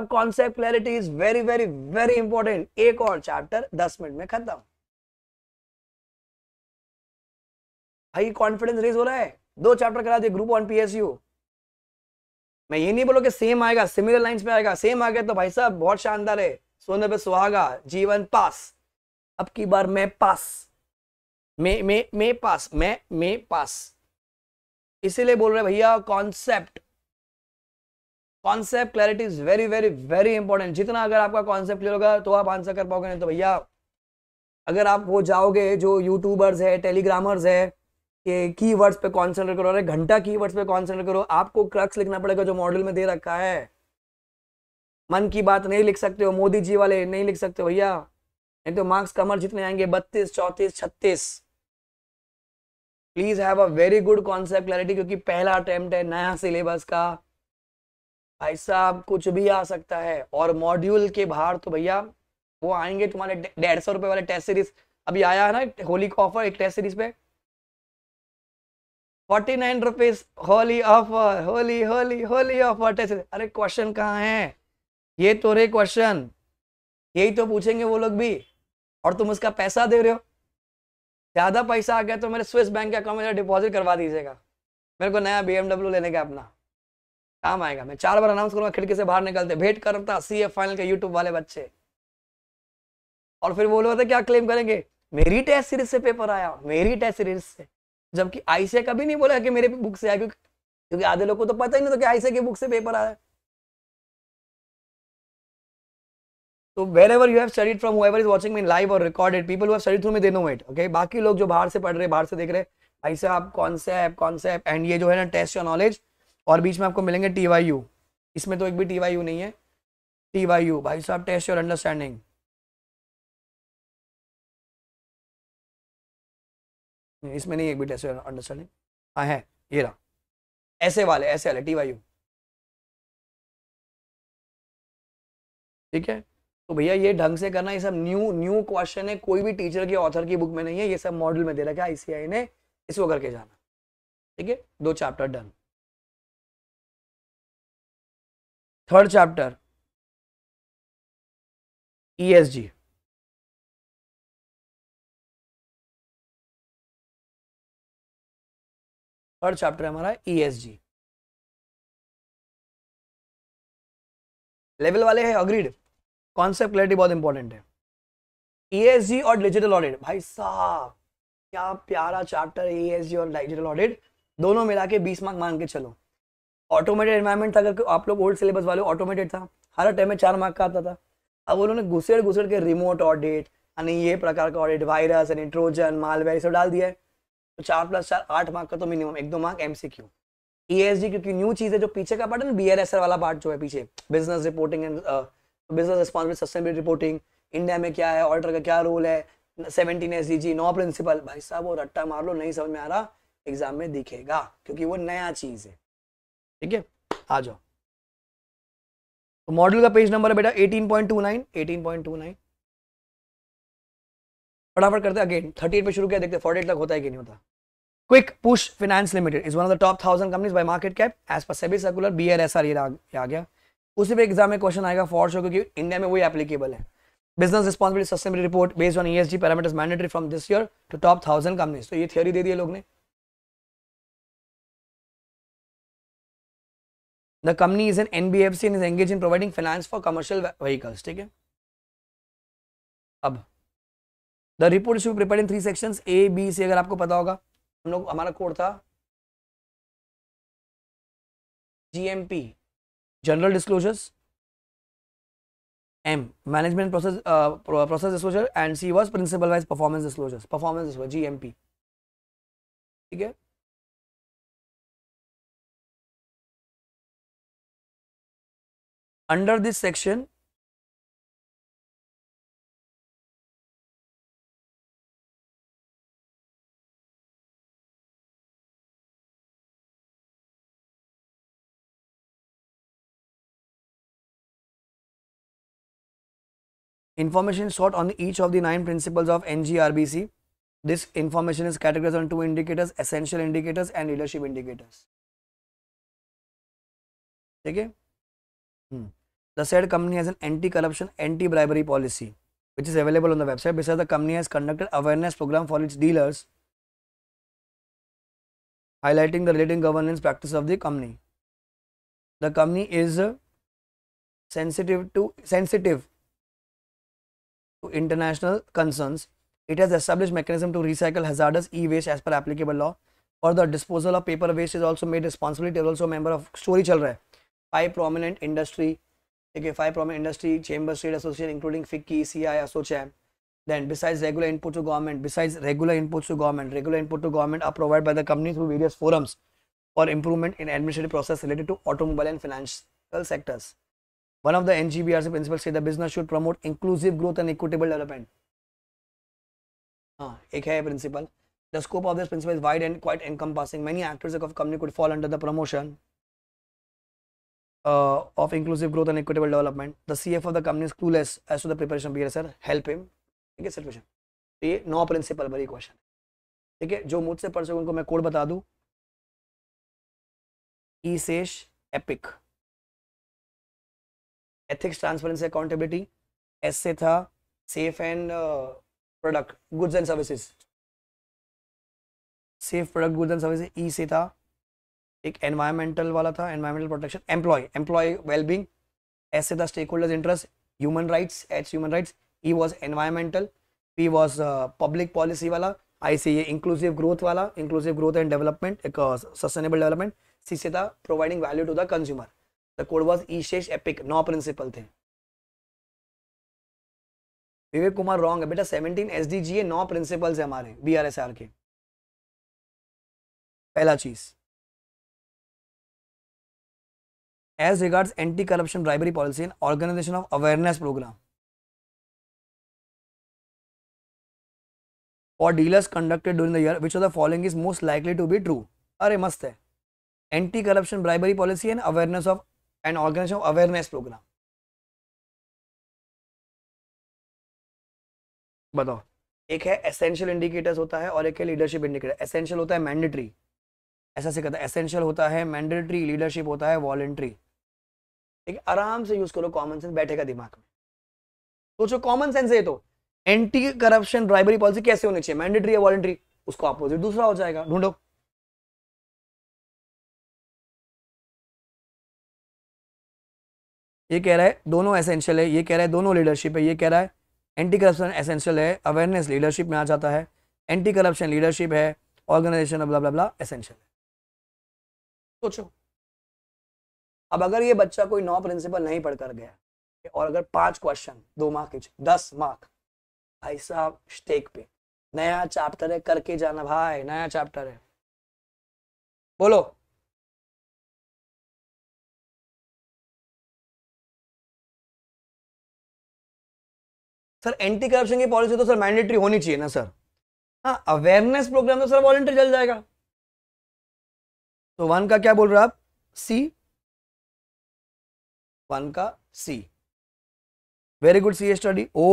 Concept clarity is very very very important. एक और चैप्टर दस मिनट में खत्म. भाई कॉन्फिडेंस रेज हो रहा है. दो चैप्टर करा दिए, ग्रुप वन पीएसयू. मैं ये नहीं बोलो कि सेम आएगा, सिमिलर लाइंस पे आएगा. सेम आ गया तो भाई साहब बहुत शानदार है, सोने पे सुहागा. जीवन पास, अब की बार मैं पास, मैं मैं मैं पास, मैं मैं पास. इसीलिए बोल रहे भैया concept, concept clarity is very very very important. जितना अगर आपका कॉन्सेप्ट क्लियर होगा तो आप आंसर कर पाओगे, नहीं तो भैया अगर आप वो जाओगे जो यूट्यूबर्स है, टेलीग्रामर्स है, कीवर्ड्स पे कॉन्सेंट्रेट करो. अरे घंटा कीवर्ड्स पे कॉन्सेंट्रेट करो. आपको क्रक्स लिखना पड़ेगा जो मॉडल में दे रखा है. मन की बात नहीं लिख सकते हो, मोदी जी वाले नहीं लिख सकते हो भैया, नहीं तो मार्क्स कमर जितने आएंगे बत्तीस चौंतीस छत्तीस। Please have a very good concept clarity, क्योंकि पहला अटेम्प्ट है नया सिलेबस का। भाई साहब कुछ भी आ सकता है, और मॉड्यूल के बाहर तो भैया वो आएंगे तुम्हारे डेढ़ सौ रुपए वाले टेस्ट सीरीज। अभी आया है ना होली का ऑफर एक टेस्ट सीरीज पे forty nine rupees Holi offer, Holi Holi Holi offer test series. अरे क्वेश्चन कहाँ है? ये तो रे क्वेश्चन यही तो पूछेंगे वो लोग भी, और तुम उसका पैसा दे रहे हो। ज्यादा पैसा आ गया तो मेरे स्विस बैंक के अकाउंट में डिपॉजिट करवा दीजिएगा, मेरे को नया बीएमडब्ल्यू लेने का अपना काम आएगा। मैं चार बार अनाउंस करूंगा खिड़की से बाहर निकलते, भेंट करता सी ए फाइनल के यूट्यूब वाले बच्चे। और फिर वो लोग क्या क्लेम करेंगे, मेरी टेस्ट सीरीज से पेपर आया, मेरी टेस्ट सीरीज से, जबकि आईसीए कभी नहीं बोला कि मेरे बुक से आया, क्योंकि क्योंकि आधे लोग को तो पता ही नहीं तो कि आईसीए की बुक से पेपर आया। तो wherever you have studied from, whoever is watching me live or recorded, people who have studied through me, they know it, okay? बाकी लोग जो बाहर से पढ़ रहे, बाहर से देख रहे, भाई साहब कॉन्सेप्ट कॉन्सेप्ट एंड ये जो है ना टेस्ट योर नॉलेज, और बीच में आपको मिलेंगे टी वाई यू। इसमें तो एक भी टी वाई यू नहीं है। टी वाई यू भाई साहब टेस्ट योर अंडरस्टैंडिंग। इसमें नहीं एक भी टेस्ट योर अंडरस्टैंडिंग। हाँ है, ये रहा ऐसे वाले ऐसे वाले टी वाई यू, ठीक है? तो भैया ये ढंग से करना। ये सब न्यू न्यू क्वेश्चन है, कोई भी टीचर के ऑथर की बुक में नहीं है, ये सब मॉडल में दे रखा है आईसीआई ने, इसको करके जाना, ठीक है? दो chapter done. Third chapter E S G. Third chapter हमारा ई एस जी। लेवल वाले हैं, अग्रीड। कॉन्सेप्ट क्लैरिटी बहुत इंपॉर्टेंट है। ई एस जी और डिजिटल ऑडिट, भाई साहब क्या प्यारा चैप्टर है ई एस जी और डिजिटल ऑडिट, दोनों मिला के बीस मार्क मान के चलो। ऑटोमेटेड एनवायरमेंट था, अगर आप लोग ओल्ड सिलेबस वाले, ऑटोमेटेड था, हर टाइम में चार मार्क का आता था। अब उन्होंने घुसेड़ घुसेड़ के रिमोट ऑडिट यानी ये प्रकार का ऑडिट, वायरस यानी ट्रोजन, मालवेयर सब डाल दिया है। तो चार प्लस चार आठ मार्क का तो मिनिमम एक दो mark M C Q. E S G क्योंकि न्यू चीज है, जो पीछे का पार्ट है ना बी आर एस आर वाला पार्ट जो है पीछे, business reporting and business responsibility sustainability reporting, India में क्या है, ऑडिटर का क्या रोल है, सेवनटीन एस डी जी, नौ प्रिंसिपल, भाई साहब वो रट्टा मार लो, नहीं समझ में आ रहा एग्जाम में दिखेगा, क्योंकि वो नया चीज है, ठीक है? आ जाओ। तो मॉड्यूल का पेज नंबर है बेटा eighteen point two nine eighteen point two nine. फटाफट करते हैं अगेन, थर्टी एट पे शुरू किया, देखते हैं फोर्टी एट तक होता है कि नहीं होता। Quick push finance limited is one of the top thousand companies by market cap as per SEBI circular B R S R. ये आ गया, उसी पे एग्जाम में क्वेश्चन आएगा फॉर श्योर, क्योंकि इंडिया में वही एप्लीकेबल है। Business responsibility sustainability report based on E S G parameters mandatory from this year to top thousand companies. तो ये थियोरी दे दी है लोग ने। The company is an N B F C and is engaged in providing finance for commercial vehicles, ठीक है? अब the report is to be prepared in three sections A, B, C। अगर आपको पता होगा, हम लोग हमारा कोड था G M P General Disclosures, M Management Process uh, Process Disclosure and C was Principal Wise Performance Disclosures, Performance Disclosure G M P, ठीक है? Under this section, information sought on each of the nine principles of N G R B C. This information is categorized on two indicators: essential indicators and leadership indicators. Okay. Hmm. The said company has an anti-corruption, anti-bribery policy, which is available on the website. Besides, the company has conducted awareness program for its dealers, highlighting the related governance practice of the company. The company is sensitive to sensitive to international concerns. It has established mechanism to recycle hazardous e-waste as per applicable law. For the disposal of paper waste is also made responsible. It is also a member of story chal raha hai. Five prominent industry. Okay, five prominent industry chambers, trade association including F I C C I, C I I, ASSOCHAM. Then besides regular input to government, besides regular inputs to government, regular input to government are provided by the company through various forums for improvement in administrative process related to automobile and financial sectors. One of the N G R B C principles say the business should promote inclusive growth and equitable development. हाँ, एक है principle. The scope of this principle is wide and quite encompassing. Many actors of company could fall under the promotion uh, of inclusive growth and equitable development. The C F O of the company is clueless as to the preparation of B R S R. Help him. ठीक है sir question. तो ये नौ principal पर ही question है. ठीक है, जो मुझसे पढ़ सके उनको मैं कोड बता दूं. ई सेश epic. Ethics, transparency, accountability. S से था safe and product, goods and services. Safe product, goods and services. E से था एक एनवायरमेंटल वाला था, environmental protection. Employ, employ wellbeing. S से था stake holders interest, human rights. H human rights. E was environmental. P was public policy वाला. I से ये इंक्लूसिव ग्रोथ वाला, इंक्लूसिव ग्रोथ एंड डेवलपमेंट, एक सस्टेनेबल डेवलपमेंट. सी से था providing value to the consumer. The code was E शेष epic. नौ principal थे. Vivek Kumar wrong है बेटा. Seventeen S D G A, नौ प्रिंसिपल्स है हमारे बी आर एस आर के. पहला चीज, as regards anti corruption bribery policy and organisation of awareness programme for dealers conducted during the year, which of the following is most likely to be true. अरे मस्त है. Anti corruption bribery policy and awareness of and organisation of awareness programme. बताओ, एक है essential indicators होता है और एक है लीडरशिप इंडिकेटर. एसेंशियल होता है मैंडेटरी, ऐसा से कहता है. एसेंशियल होता है मैंडेटरी, लीडरशिप होता है वॉलंटरी. ठीक है, आराम से यूज करो कॉमन सेंस, बैठेगा दिमाग में. सोचो कॉमन सेंस है तो एंटी करप्शन ब्राइबरी पॉलिसी कैसे होनी चाहिए. मैंडेटरी या वॉलंटरी, उसको अपोजिट दूसरा हो जाएगा. ढूंढो. ये कह रहा है दोनों एसेंशियल है, ये कह रहा है दोनों लीडरशिप है, ये कह रहा है एंटी करप्शन एसेंशियल है, अवेयरनेस लीडरशिप में आ जाता है, एंटी करप्शन लीडरशिप है, organisation blah blah blah essential है. सोचो, अब अगर ये बच्चा कोई नौ प्रिंसिपल नहीं पढ़ कर गया और अगर पांच क्वेश्चन दो मार्क के, दस मार्क भाई साहब स्टेक पे. नया चैप्टर है, करके जाना भाई, नया चैप्टर है. बोलो सर एंटी करप्शन की पॉलिसी तो सर मैंडेटरी होनी चाहिए ना सर. हाँ, अवेयरनेस प्रोग्राम तो सर वॉलंटियर चल जाएगा. तो वन का क्या बोल रहे हो आप, सी. वन का C. Very good C study. ओ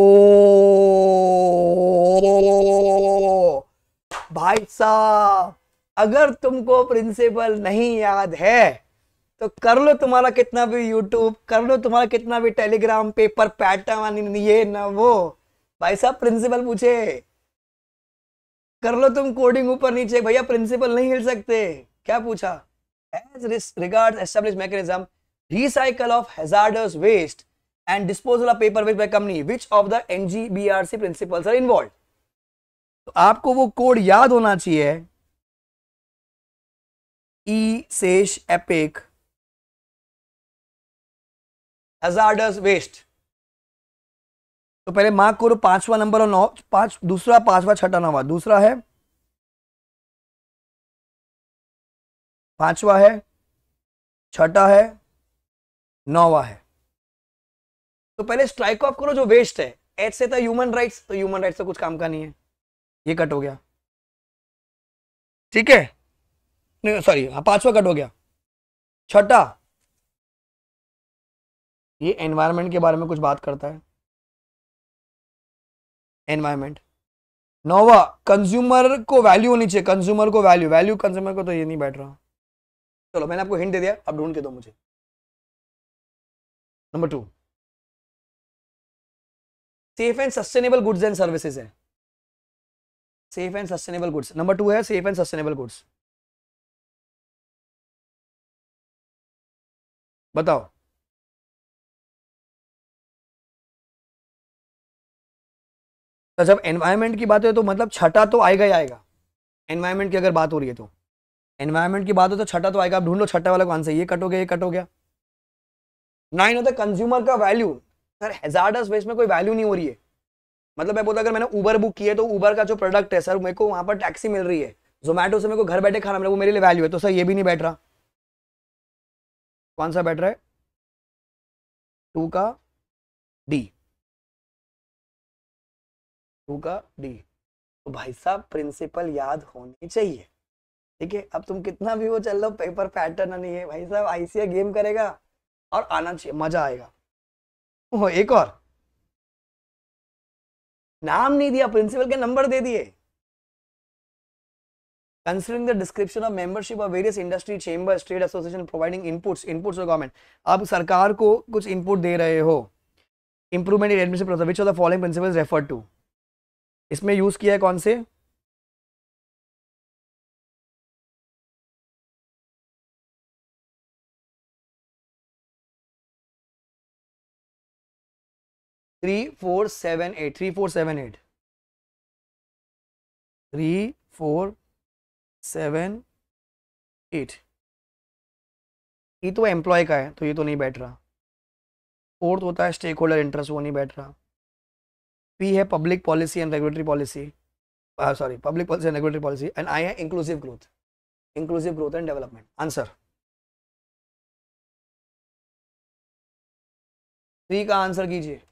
भाई साहब, अगर तुमको प्रिंसिपल नहीं याद है तो कर लो तुम्हारा कितना भी यूट्यूब, कर लो तुम्हारा कितना भी टेलीग्राम पेपर पैटर्न ये ना वो. भाई साहब प्रिंसिपल पूछे, कर लो तुम कोडिंग ऊपर नीचे, भैया प्रिंसिपल नहीं हिल सकते. क्या पूछा, as regards establish mechanism recycle of hazardous waste and disposal of paper waste by company, which of the NGBRC principles are involve. तो आपको वो कोड याद होना चाहिए. ई शेष एपिक, Hazardous waste. तो पहले मार्क करो पांचवा नंबर और नौ पांच दूसरा पांचवा छठा नवा. दूसरा है पांचवा है, छठा है, नौवा है. तो पहले स्ट्राइक ऑफ करो जो वेस्ट है. एच से था ह्यूमन राइट्स, तो ह्यूमन राइट्स तो कुछ काम का नहीं है, ये कट हो गया. ठीक है, नहीं सॉरी पांचवा कट हो गया. छठा, ये एनवायरनमेंट के बारे में कुछ बात करता है, एनवायरनमेंट. नौवा, कंज्यूमर को वैल्यू होनी चाहिए, कंज्यूमर को वैल्यू वैल्यू कंज्यूमर को तो ये नहीं बैठ रहा. चलो मैंने आपको हिंट दे दिया, अब ढूंढ के दो मुझे. Number two, safe and sustainable goods and services है. Safe and sustainable goods, number two है सेफ एंड सस्टेनेबल गुड्स. बताओ, तो जब एनवायरनमेंट की बात है तो मतलब छठा तो आएगा ही आएगा. एनवायरनमेंट की अगर बात हो रही है तो एनवायरनमेंट की बात हो तो छठा तो आएगा. आप ढूंढ लो छठा वाला कौन सा. ये कट हो गया, ये कट हो गया. नाइन होता है कंज्यूमर का वैल्यू. सर हैजार्डस वेस्ट में कोई वैल्यू नहीं हो रही है. मतलब मैं बोलता अगर मैंने ऊबर बुक किया है तो ऊबर का जो प्रोडक्ट है सर मेरे को वहाँ पर टैक्सी मिल रही है, जोमेटो से मेरे को घर बैठे खाना मिल रहा है, वो मेरे लिए वैल्यू है. तो सर ये भी नहीं बैठ रहा. कौन सा बैठ रहा है, टू का डी. टू का डी. तो भाई साहब प्रिंसिपल याद होने चाहिए, ठीक है। अब तुम कितना भी वो चल लो, पेपर पैटर्न नहीं है भाई साहब, आईसीआई गेम करेगा और आना चाहिए, मजा आएगा। ओह एक और, नाम नहीं दिया, प्रिंसिपल के नंबर दे दिए। Considering the description of membership of various industry chambers, trade association providing inputs, inputs to government. आप सरकार को कुछ input दे रहे हो। Improvement in admission process. Which of the following principles referred to? इसमें use किया है कौन से? Three, four, seven, eight. Three, four, seven, eight. Three, four. Seven eight ये तो एम्प्लॉय का है तो ये तो नहीं बैठ रहा। फोर्थ होता है स्टेक होल्डर इंटरेस्ट, वो नहीं बैठ रहा। पी है public policy and regulatory policy, sorry public policy and regulatory policy, and I है inclusive growth, inclusive growth and development. Answer three का आंसर कीजिए।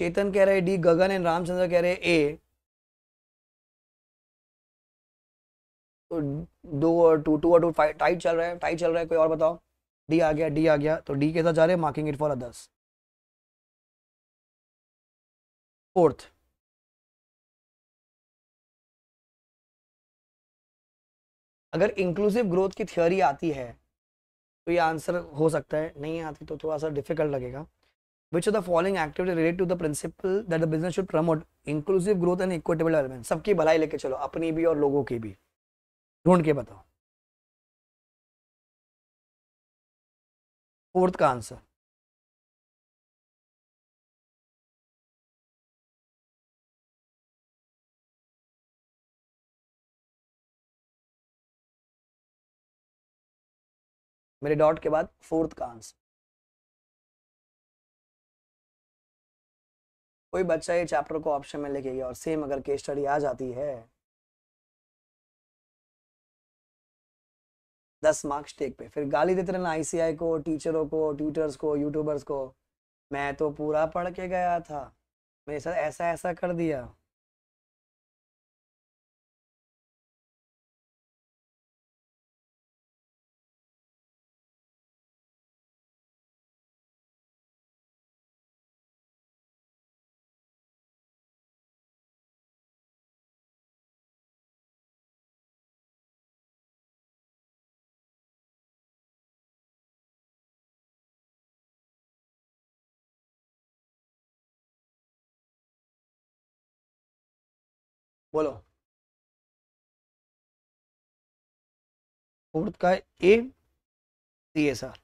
चेतन कह रहे डी, गगन एंड रामचंद्र कह रहे ए, तो दो और टू टू और टू टाइट चल रहा है, टाइट चल रहा है। कोई और बताओ। डी आ गया, डी आ गया तो डी के साथ जा रहे हैं marking it for others. Fourth अगर इंक्लूसिव ग्रोथ की थ्योरी आती है तो ये आंसर हो सकता है, नहीं आती तो थोड़ा सा डिफिकल्ट लगेगा। Which of the following activities related to the principle that the business should promote inclusive growth and equitable development? सबकी भलाई लेके चलो, अपनी भी और लोगों की भी, ढूंढ के बताओ। फोर्थ का आंसर। मेरे डॉट के बाद फोर्थ का आंसर। कोई बच्चा ये चैप्टर को ऑप्शन में लेके गया और सेम अगर केस स्टडी आ जाती है, दस मार्क्स टेक पे। फिर गाली देते रहना आईसीआई को, टीचरों को, ट्यूटर्स को, यूट्यूबर्स को। मैं तो पूरा पढ़ के गया था, मेरे साथ ऐसा ऐसा कर दिया। बोलो फोर्थ का ए सी एस आर,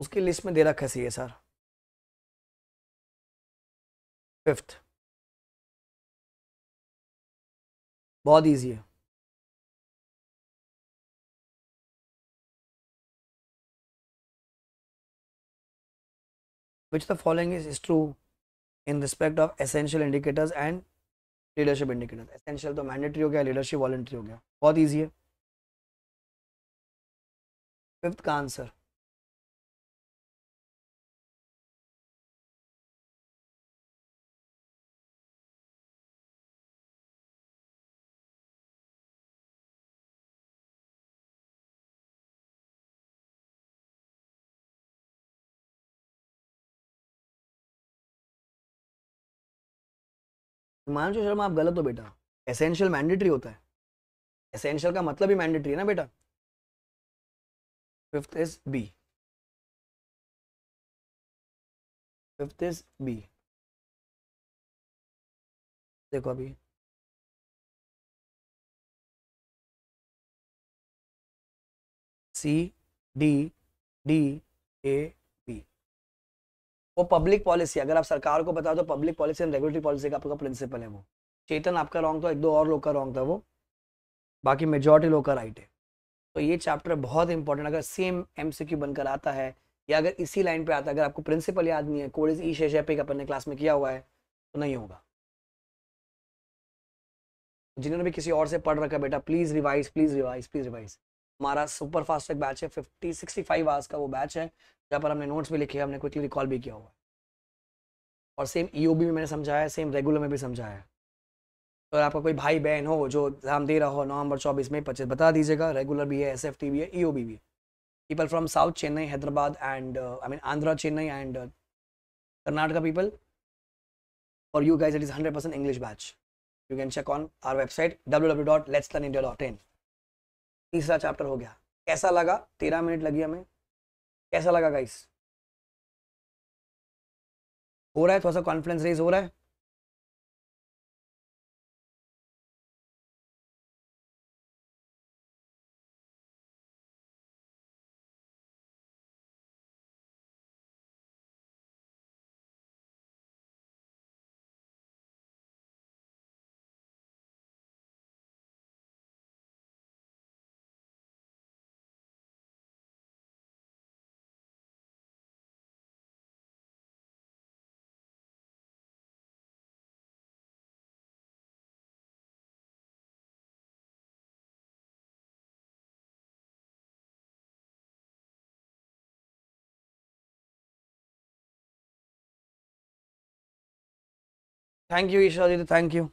उसकी लिस्ट में दे रखा है सी एस आर। फिफ्थ बहुत इजी है। Which the following is true in respect of essential indicators and leadership indicator. Essential तो मैंडेटरी हो गया, लीडरशिप वॉलंटरी हो गया, बहुत इजी है। फिफ्थ का आंसर। हिमांशु शर्मा आप गलत हो बेटा, एसेंशियल मैंडेटरी होता है, एसेंशियल का मतलब ही मैंडेटरी है ना बेटा। Fifth is B, fifth is B. देखो अभी C D D A B वो पब्लिक पॉलिसी, अगर आप सरकार को बताओ तो public policy and regulatory policy का आपका प्रिंसिपल है वो। चेतन आपका रॉन्ग था, एक दो और लोग का रॉन्ग था वो, बाकी मेजॉरिटी लोग का राइट है। तो ये चैप्टर बहुत इंपॉर्टेंट, अगर सेम एमसीक्यू बनकर आता है या अगर इसी लाइन पे आता है, अगर आपको प्रिंसिपल याद नहीं है, कोड इज ई शेप अपन ने क्लास में किया हुआ है, तो नहीं होगा। जिन्होंने भी किसी और से पढ़ रखा बेटा please revise please revise please revise. हमारा सुपर फास्ट एक बैच है फिफ्टी सिक्सटी फाइव आवर्स का वो बैच है जहाँ पर हमने नोट्स भी लिखे हमने क्विकली रिकॉल भी किया हुआ है और सेम ईओबी में मैंने समझाया सेम रेगुलर में भी समझाया है। तो आपका कोई भाई बहन हो जो एग्जाम दे रहा हो नवंबर चौबीस में पच्चीस बता दीजिएगा। रेगुलर भी है एस एफ टी भी है ईओबी भी। People from south Chennai Hyderabad and I mean Andhra Chennai and Karnataka people और you guys it is hundred percent English batch. You can check on our website w w w dot lets learn india dot in। तीसरा chapter हो गया। कैसा लगा? तेरह minute लगी हमें। कैसा लगा गाइस? हो रहा है थोड़ा सा कॉन्फिडेंस रेज हो रहा है। Thank you Isha ji, thank you.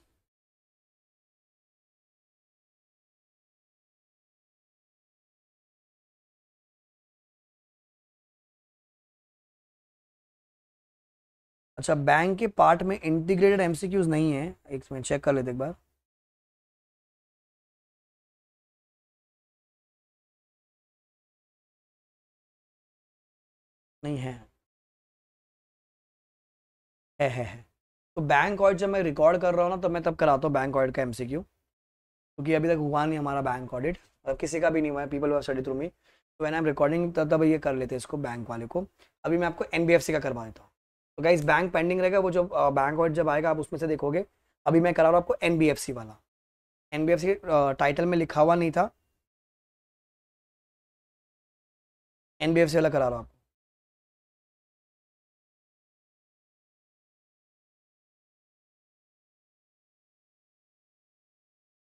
अच्छा बैंक के पार्ट में इंटीग्रेटेड एमसीक्यूज नहीं है, एक मिनट चेक कर लेते एक बार। नहीं है है है, है। तो बैंक ऑडिट जब मैं रिकॉर्ड कर रहा हूँ ना तो मैं तब कराता हूँ बैंक ऑडिट का एमसीक्यू क्योंकि अभी तक हुआ नहीं हमारा बैंक ऑडिट और किसी का भी नहीं हुआ है। People were study through me तो व्हेन आई एम रिकॉर्डिंग तब तब ये कर लेते हैं इसको बैंक वाले को। अभी मैं आपको एनबीएफसी का करवा देता हूँ। तो गाइस बैंक पेंडिंग रहेगा वो जो बैंक ऑडिट जब आएगा आप उसमें से देखोगे। अभी मैं करा रहा हूँ आपको एनबीएफसी वाला। एनबीएफसी टाइटल में लिखा हुआ नहीं था, एनबीएफसी वाला करा रहा हूँ आपको।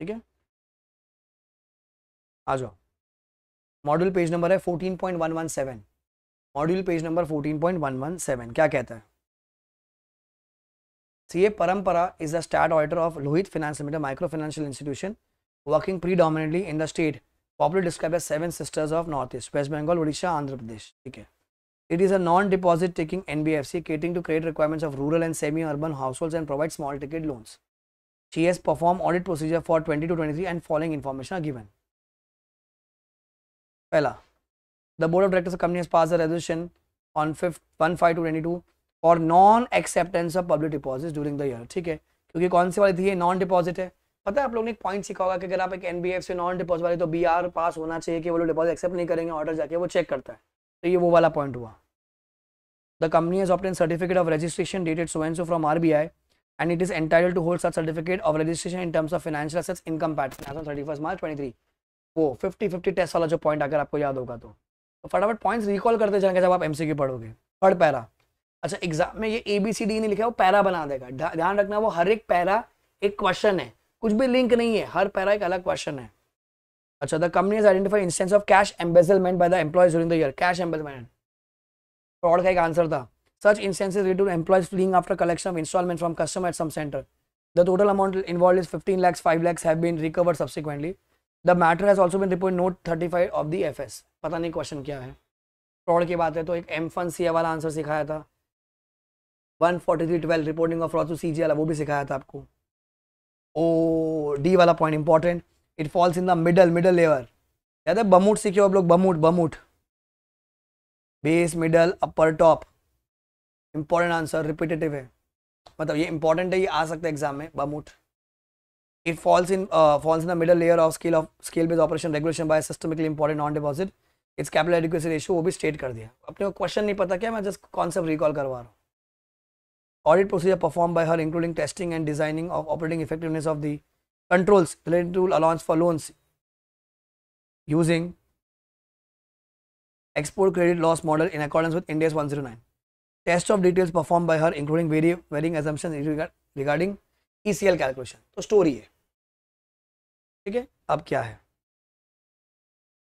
ठीक है आ जाओ। मॉड्यूल पेज नंबर है fourteen point one one seven. Module page number fourteen point one one seven क्या कहता है? CA Parampara is the start auditor of Lohit finance limited micro financial institution working predominantly in the state popular describe as seven sisters of north east waste Bengal Orissa Andhra Pradesh. ठीक है। It is a non deposit taking NBFC catering to credit requirements of rural and semi urban households and provide small ticket loans. She has performed audit procedure for twenty to twenty-three and following information are given. Pehla, the board of directors of company has passed a resolution on fifth, fifteen to twenty-two for non-acceptance of public deposits during the year. ठीक है, क्योंकि कौन सी वाली थी ये non deposit है। पता है आप लोग ने एक पॉइंट सीखा होगा कि अगर आप एक एनबीएफसी नॉन डिपॉजिट वाली तो बीआर पास होना चाहिए कि वो लोग डिपॉजिट एक्सेप्ट नहीं करेंगे। ऑर्डर जाके वो चेक करता है तो ये वो वाला पॉइंट हुआ। The company has obtained certificate of registration dated so and so from R B I. And it is entitled to hold such certificate of registration in terms of financial assets income tax as on thirty-first March twenty-three। वो fifty fifty test वाला जो point अगर आपको याद होगा तो तो फटाफट पॉइंट्स रिकॉल करते जाएंगे जब आप एमसीक्यू पढ़ोगे। पढ़ पैरा। अच्छा एग्जाम में ये ए बी सी डी नहीं लिखा है, वो पैरा बना देगा। ध्यान रखना वो हर एक पैरा एक क्वेश्चन है, कुछ भी लिंक नहीं है, हर पैरा एक अलग क्वेश्चन है। अच्छा the company has identified instance of cash embezzlement by the employees during the year. Cash embezzlement fraud का एक आंसर था। Such instances lead to employees fleeing after collection of installment from customer at some center. The total amount involved is fifteen lakhs. five lakhs have been recovered subsequently. The matter has also been reported note thirty-five of the F S. पता नहीं question क्या है। Fraud की बात है तो एक M fun सी वाला आंसर सिखाया था। One forty three twelve reporting of fraud to C G वाला वो भी सिखाया था आपको। ओ डी वाला point important. It falls in the middle middle layer. याद है बमूट सीखे हो आप लोग? BMUT BMUT base middle upper top. Important answer, repetitive है, मतलब ये इंपॉर्टेंट है, ये आ सकता है एग्जाम में। बमूट it falls in falls in the middle layer of scale of scale based operation regulation by systemically important non deposit its capital adequacy ratio वो भी स्टेट कर दिया। अपने को क्वेश्चन नहीं पता क्या, मैं जस्ट कॉन्सेप्ट रिकॉल करवा रहा हूँ। Audit procedure perform by her including testing and designing of operating effectiveness of the controls related to allowance for loans using export credit loss model in accordance with Ind AS one zero nine. test of details performed by her including varying, varying assumptions regarding E C L calculation. तो story है, ठीक है. अब क्या है,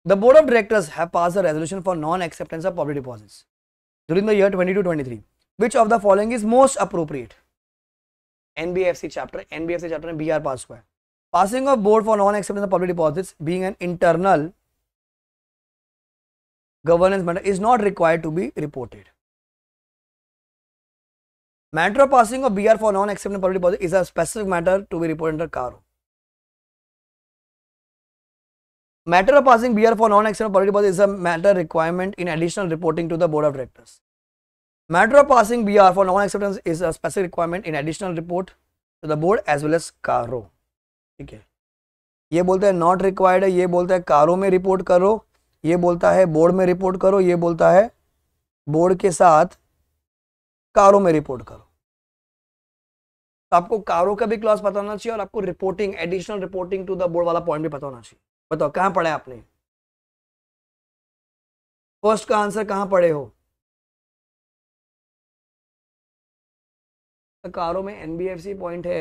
the board of directors have passed a resolution for non acceptance of public deposits during the year twenty two twenty three. Which of the following is most appropriate? NBFC chapter, NBFC chapter में B R pass हुआ है. Passing of board for non acceptance of public deposits being an internal governance matter is not required to be reported. Matter of passing of B R for non-acceptance public deposit is a specific matter to be reported under CARO. Matter of passing B R for non-acceptance public deposit is a matter requirement in additional reporting to the board of directors. Matter of passing B R for non-acceptance is a specific requirement in additional report to the board as well as CARO. ठीक है, ये बोलता है not required है, ये बोलता है CARO में report करो, ये बोलता है board में report करो, ये बोलता है board के साथ कारो में रिपोर्ट करो. तो आपको कारो का भी क्लॉज पता होना चाहिए और आपको reporting, additional reporting to the board वाला पॉइंट भी पता होना चाहिए. बताओ कहां पढ़ा है आपने? फर्स्ट का आंसर कहां पढ़े हो? तो कारो में एनबीएफसी पॉइंट है,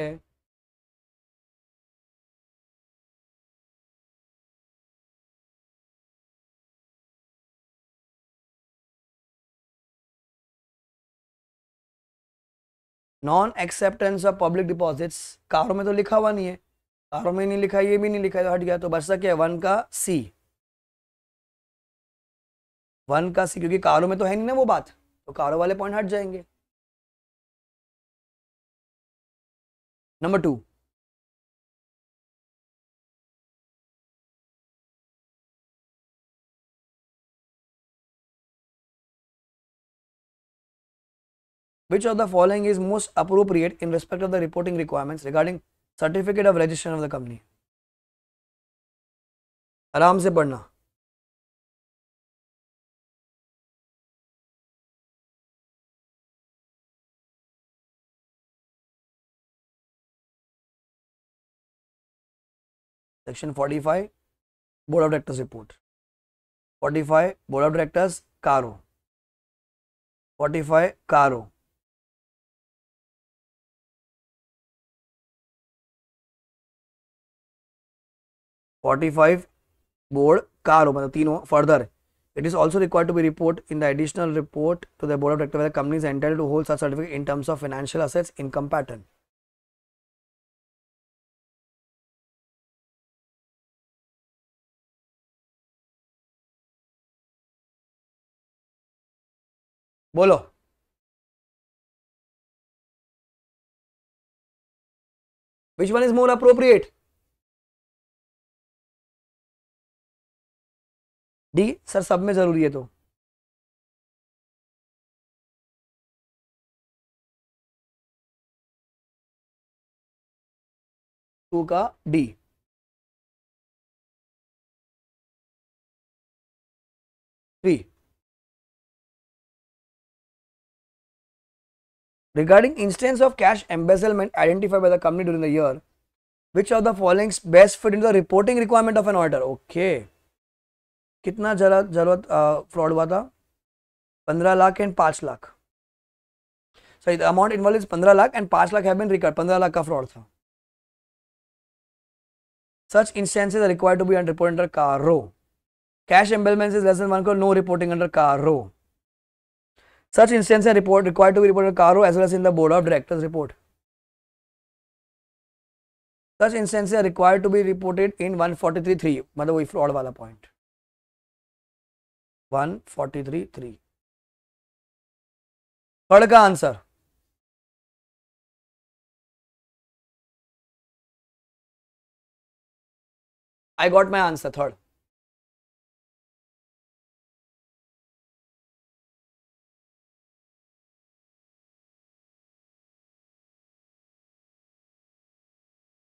non acceptance of public deposits. CARO में तो लिखा हुआ नहीं है, कारो में नहीं लिखा, ये भी नहीं लिखा, तो हट गया. तो बचता क्या है? वन का सी, वन का सी, क्योंकि कारो में तो है नहीं ना वो बात, तो कारो वाले पॉइंट हट जाएंगे. Number two, Which of the following is most appropriate in respect of the reporting requirements regarding certificate of registration of the company? आराम से पढ़ना. Section forty-five, Board of Directors report. forty-five, Board of Directors, CARO. forty-five, CARO. forty-five board CARO, मतलब तीनों. Further it is also required to be report in the additional report to the board of director companies entitled to hold such certificate in terms of financial assets, income pattern. बोलो which one is more appropriate? D sir, सब में जरूरी है. तो two का D. Three, regarding instance of cash embezzlement identified by the company during the year, which of the followings best fit in the reporting requirement of an auditor? Okay, कितना जरूरत जरूरत fraud हुआ था? पंद्रह लाख एंड पाँच lakh. Sorry, the amount involve is पंद्रह lakh and पाँच lakh have been recovered. पंद्रह लाख का फ्रॉड था. Such instances are required to be reported under CARO. Cash embezzlement is less than one crore, no reporting under CARO. Such instances are report required to be reported under CARO as well as in the board of directors report. Such instances are required to be reported in one forty three three मतलब वही fraud वाला point, one forty three three. Third का answer, I got my answer. Third,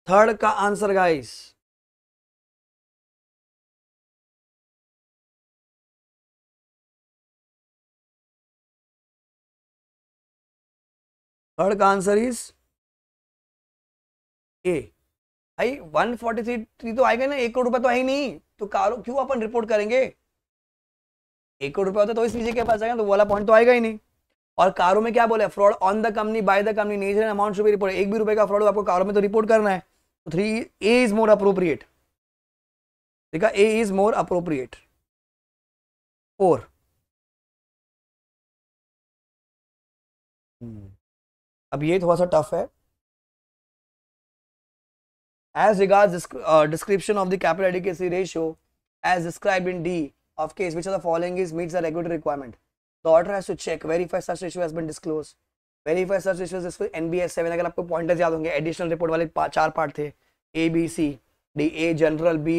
third का answer guys. Third का answer is A. भाई one forty three three तो आएगा ना, एक करोड़ रुपया तो है ही नहीं, तो कारो क्यों अपन रिपोर्ट करेंगे? एक करोड़ रुपया होता तो इस नीचे के पास आएगा, तो वाला पॉइंट तो आएगा ही नहीं. और कारो में क्या बोले, fraud on the company by the company nature and amount should be reported. एक भी रुपए का फ्रॉड आपको कारो में तो रिपोर्ट करना है, तो three A is more appropriate. ठीक है, A is more appropriate. Four, अब ये थोड़ा सा टफ है। As regards uh, description of the capital adequacy ratio as described in D of case which of the following is meets the regulatory requirement, the auditor has to check verify such ratio has been disclosed, verify such ratio is disclosed N B F C में। अगर आपको pointers याद होंगे, additional report वाले चार part थे A B C D, A general, B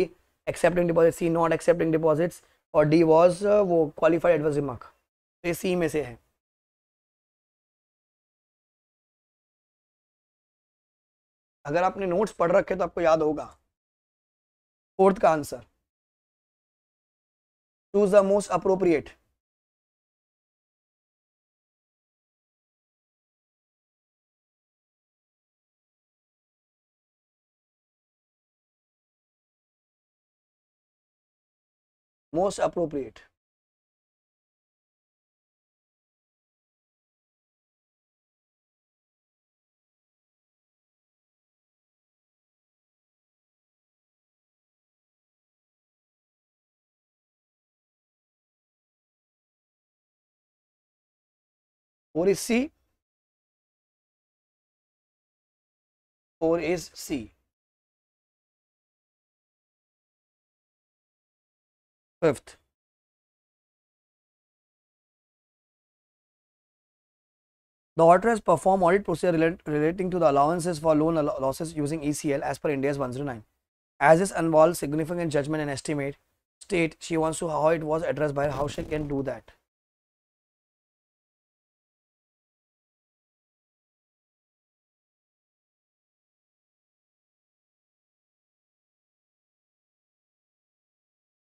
accepting deposits, C not accepting deposits और D was uh, वो qualified adverse remark। ये C में से है। अगर आपने नोट्स पढ़ रखे तो आपको याद होगा। फोर्थ का answer, choose the most appropriate. Most appropriate Four is C, four is C. Fifth, the auditor has performed audit procedure relate, relating to the allowances for loan losses using E C L as per Ind A S one oh nine. As this involves significant judgment and estimate, state she wants to how it was addressed by her, how she can do that.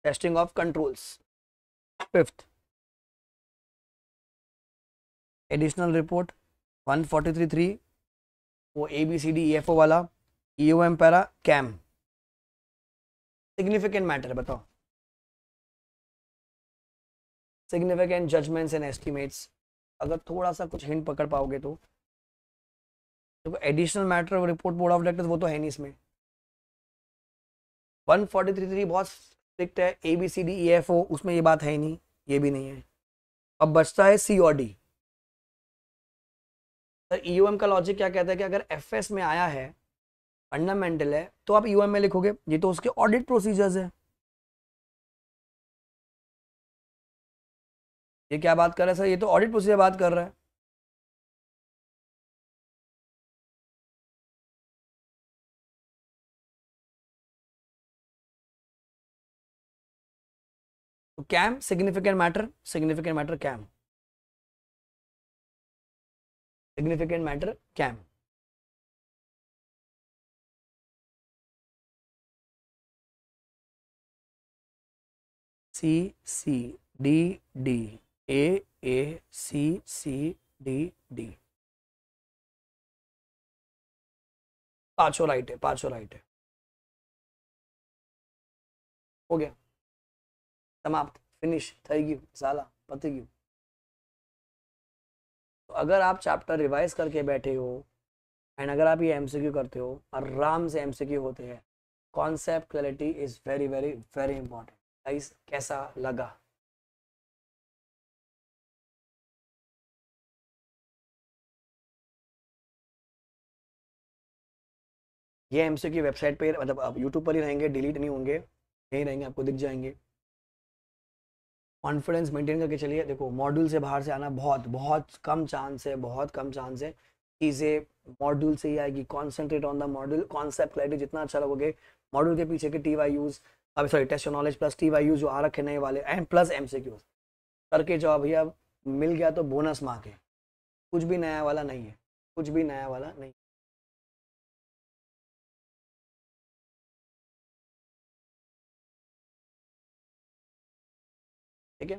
Testing of controls. Fifth, additional report one four three three, वो A B C D E F O वाला, E O M para cam significant matter बताओ, significant judgments and estimates। अगर थोड़ा सा कुछ hint पकड़ पाओगे तो, तो additional matter report board of directors वो तो है नहीं इसमें। वन फोर थ्री थ्री बहुत स्ट्रिक्ट है, A B C D E F ओ उसमें ये बात है ही नहीं, ये भी नहीं है। अब बचता है सी और D. Sir E O M का लॉजिक क्या कहता है कि अगर एफ एस में आया है, फंडामेंटल है, तो आप ई ओ एम में लिखोगे, ये तो उसके ऑडिट प्रोसीजर्स है। ये क्या बात कर रहा है सर, ये तो ऑडिट प्रोसीजर बात कर रहा है। KAM significant matter, significant matter KAM, significant matter KAM. C C D D, A A C C D D, पांचों राइट है, पांचों राइट है। हो गया, समाप्त, फिनिश, थी गयी साला, पती गयी। तो अगर आप चैप्टर रिवाइज करके बैठे हो एंड अगर आप ये एमसीक्यू करते हो, आराम से एमसीक्यू होते हैं, concept clarity is very very very important. Guys कैसा लगा? ये एमसीक्यू वेबसाइट पे मतलब आप यूट्यूब पर ही रहेंगे, डिलीट नहीं होंगे, यहीं रहेंगे, आपको दिख जाएंगे। कॉन्फिडेंस मेंटेन करके चलिए। देखो मॉड्यूल से बाहर से आना बहुत बहुत कम चांस है, बहुत कम चांस है। चीज़ें मॉड्यूल से ही आएगी। Concentrate on the module, concept clarity जितना अच्छा लगोगे। मॉड्यूल के पीछे के टी वाई यूज अब sorry test your knowledge plus T Y Us जो आ रखे नए वाले and plus M C Qs करके जाओ भैया। मिल गया तो बोनस मांग है, कुछ भी नया वाला नहीं है, कुछ भी नया वाला नहीं। ठीक है,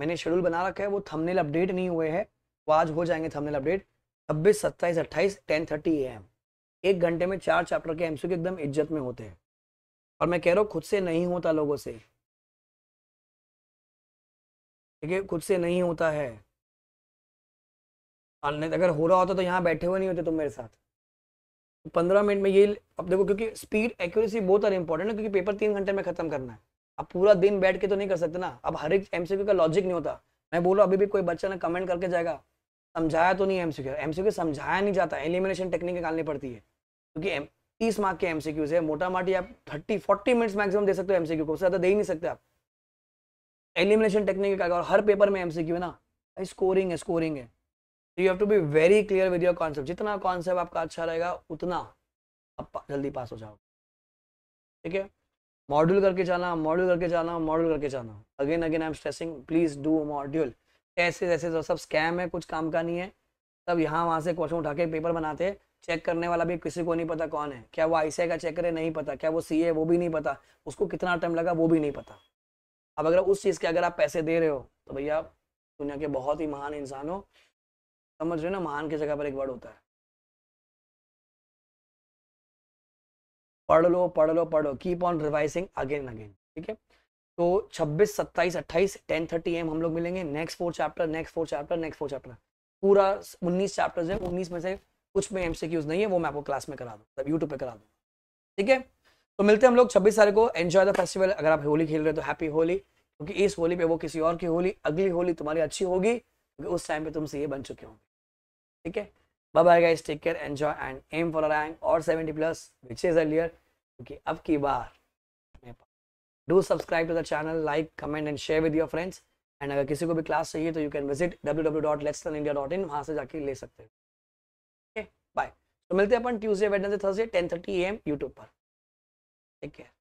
मैंने शेड्यूल बना रखा है, वो थंबनेल अपडेट नहीं हुए हैं, वो आज हो जाएंगे थंबनेल अपडेट। छब्बीस सत्ताईस अट्ठाईस टेन थर्टी ए एम, एक घंटे में चार चैप्टर के एमसीक्यू एकदम इज्जत में होते हैं। और मैं कह रहा हूँ खुद से नहीं होता, लोगों से। ठीक है, खुद से नहीं होता है, अगर हो रहा होता तो यहाँ बैठे हुए नहीं होते तुम मेरे साथ। पंद्रह मिनट में ये अब देखो, क्योंकि स्पीड एक्यूरेसी बहुत सारे इंपॉर्टेंट है, क्योंकि पेपर तीन घंटे में खत्म करना है। अब पूरा दिन बैठ के तो नहीं कर सकते ना। अब हर एक एमसीक्यू का लॉजिक नहीं होता। मैं बोल रहा हूँ अभी भी कोई बच्चा ना कमेंट करके जाएगा समझाया तो नहीं एमसीक्यू। एमसीक्यू समझाया नहीं जाता, एलिमिनेशन टेक्निक निकालनी पड़ती है, क्योंकि तीस मार्क के एमसीक्यूज है। मोटा माटी आप थर्टी फोर्टी मिनट्स मैक्सिमम दे सकते हो एमसीक्यू को, उससे ज़्यादा दे ही नहीं सकते आप। एलिमिनेशन टेक्निक निकाल, और हर पेपर में एमसीक्यू है ना, स्कोरिंग है स्कोरिंग है। You have to be very clear with your concept. जितना कॉन्सेप्ट आपका अच्छा रहेगा उतना आप जल्दी पास हो जाओगे। ठीक है, मॉड्यूल करके जाना, मॉड्यूल करके जाना, मॉड्यूल करके जाना। Again again I am stressing, please do module. ऐसे ऐसे जो सब स्कैम है, कुछ काम का नहीं है, सब यहाँ वहाँ से क्वेश्चन उठा के पेपर बनाते हैं। चेक करने वाला भी किसी को नहीं पता कौन है, क्या वो आईसीआई का चेक करे नहीं पता, क्या वो सी ए है वो भी नहीं पता, उसको कितना टाइम लगा वो भी नहीं पता। अब अगर उस चीज़ के अगर आप पैसे दे रहे हो तो भैया आप दुनिया के बहुत ही महान इंसान हो, समझ रहे हो ना। महान की जगह पर एक वर्ड होता है, पढ़ लो पढ़ लो पढ़ो, keep on revising again again. ठीक है, तो छब्बीस सत्ताईस अट्ठाईस टेन थर्टी ए एम हम लोग मिलेंगे। Next four chapter next four chapter next four chapter पूरा उन्नीस चैप्टर्स है। उन्नीस में से कुछ में एमसीक्यूज नहीं है, वो मैं आपको क्लास में करा दूँ, यूट्यूब पे करा दूँ। ठीक है, तो मिलते हैं हम लोग छब्बीस तारीख को। Enjoy the festival. अगर आप होली खेल रहे हो तो हैप्पी होली, क्योंकि इस होली पे वो किसी और की होली, अगली होली तुम्हारी अच्छी होगी, क्योंकि उस टाइम पे तुम सीए बन चुके होंगे। ठीक है, bye bye guys, take care, enjoy and aim for rank और seventy plus which is earlier, क्योंकि अब की बार। Do subscribe to the channel, like comment and share with your friends. And अगर किसी को भी क्लास चाहिए तो you can visit W W W dot let's learn India dot in, वहाँ से जाके ले सकते हैं। ओके बाय, तो मिलते हैं अपन Tuesday Wednesday Thursday ten thirty A M YouTube पर। Take care.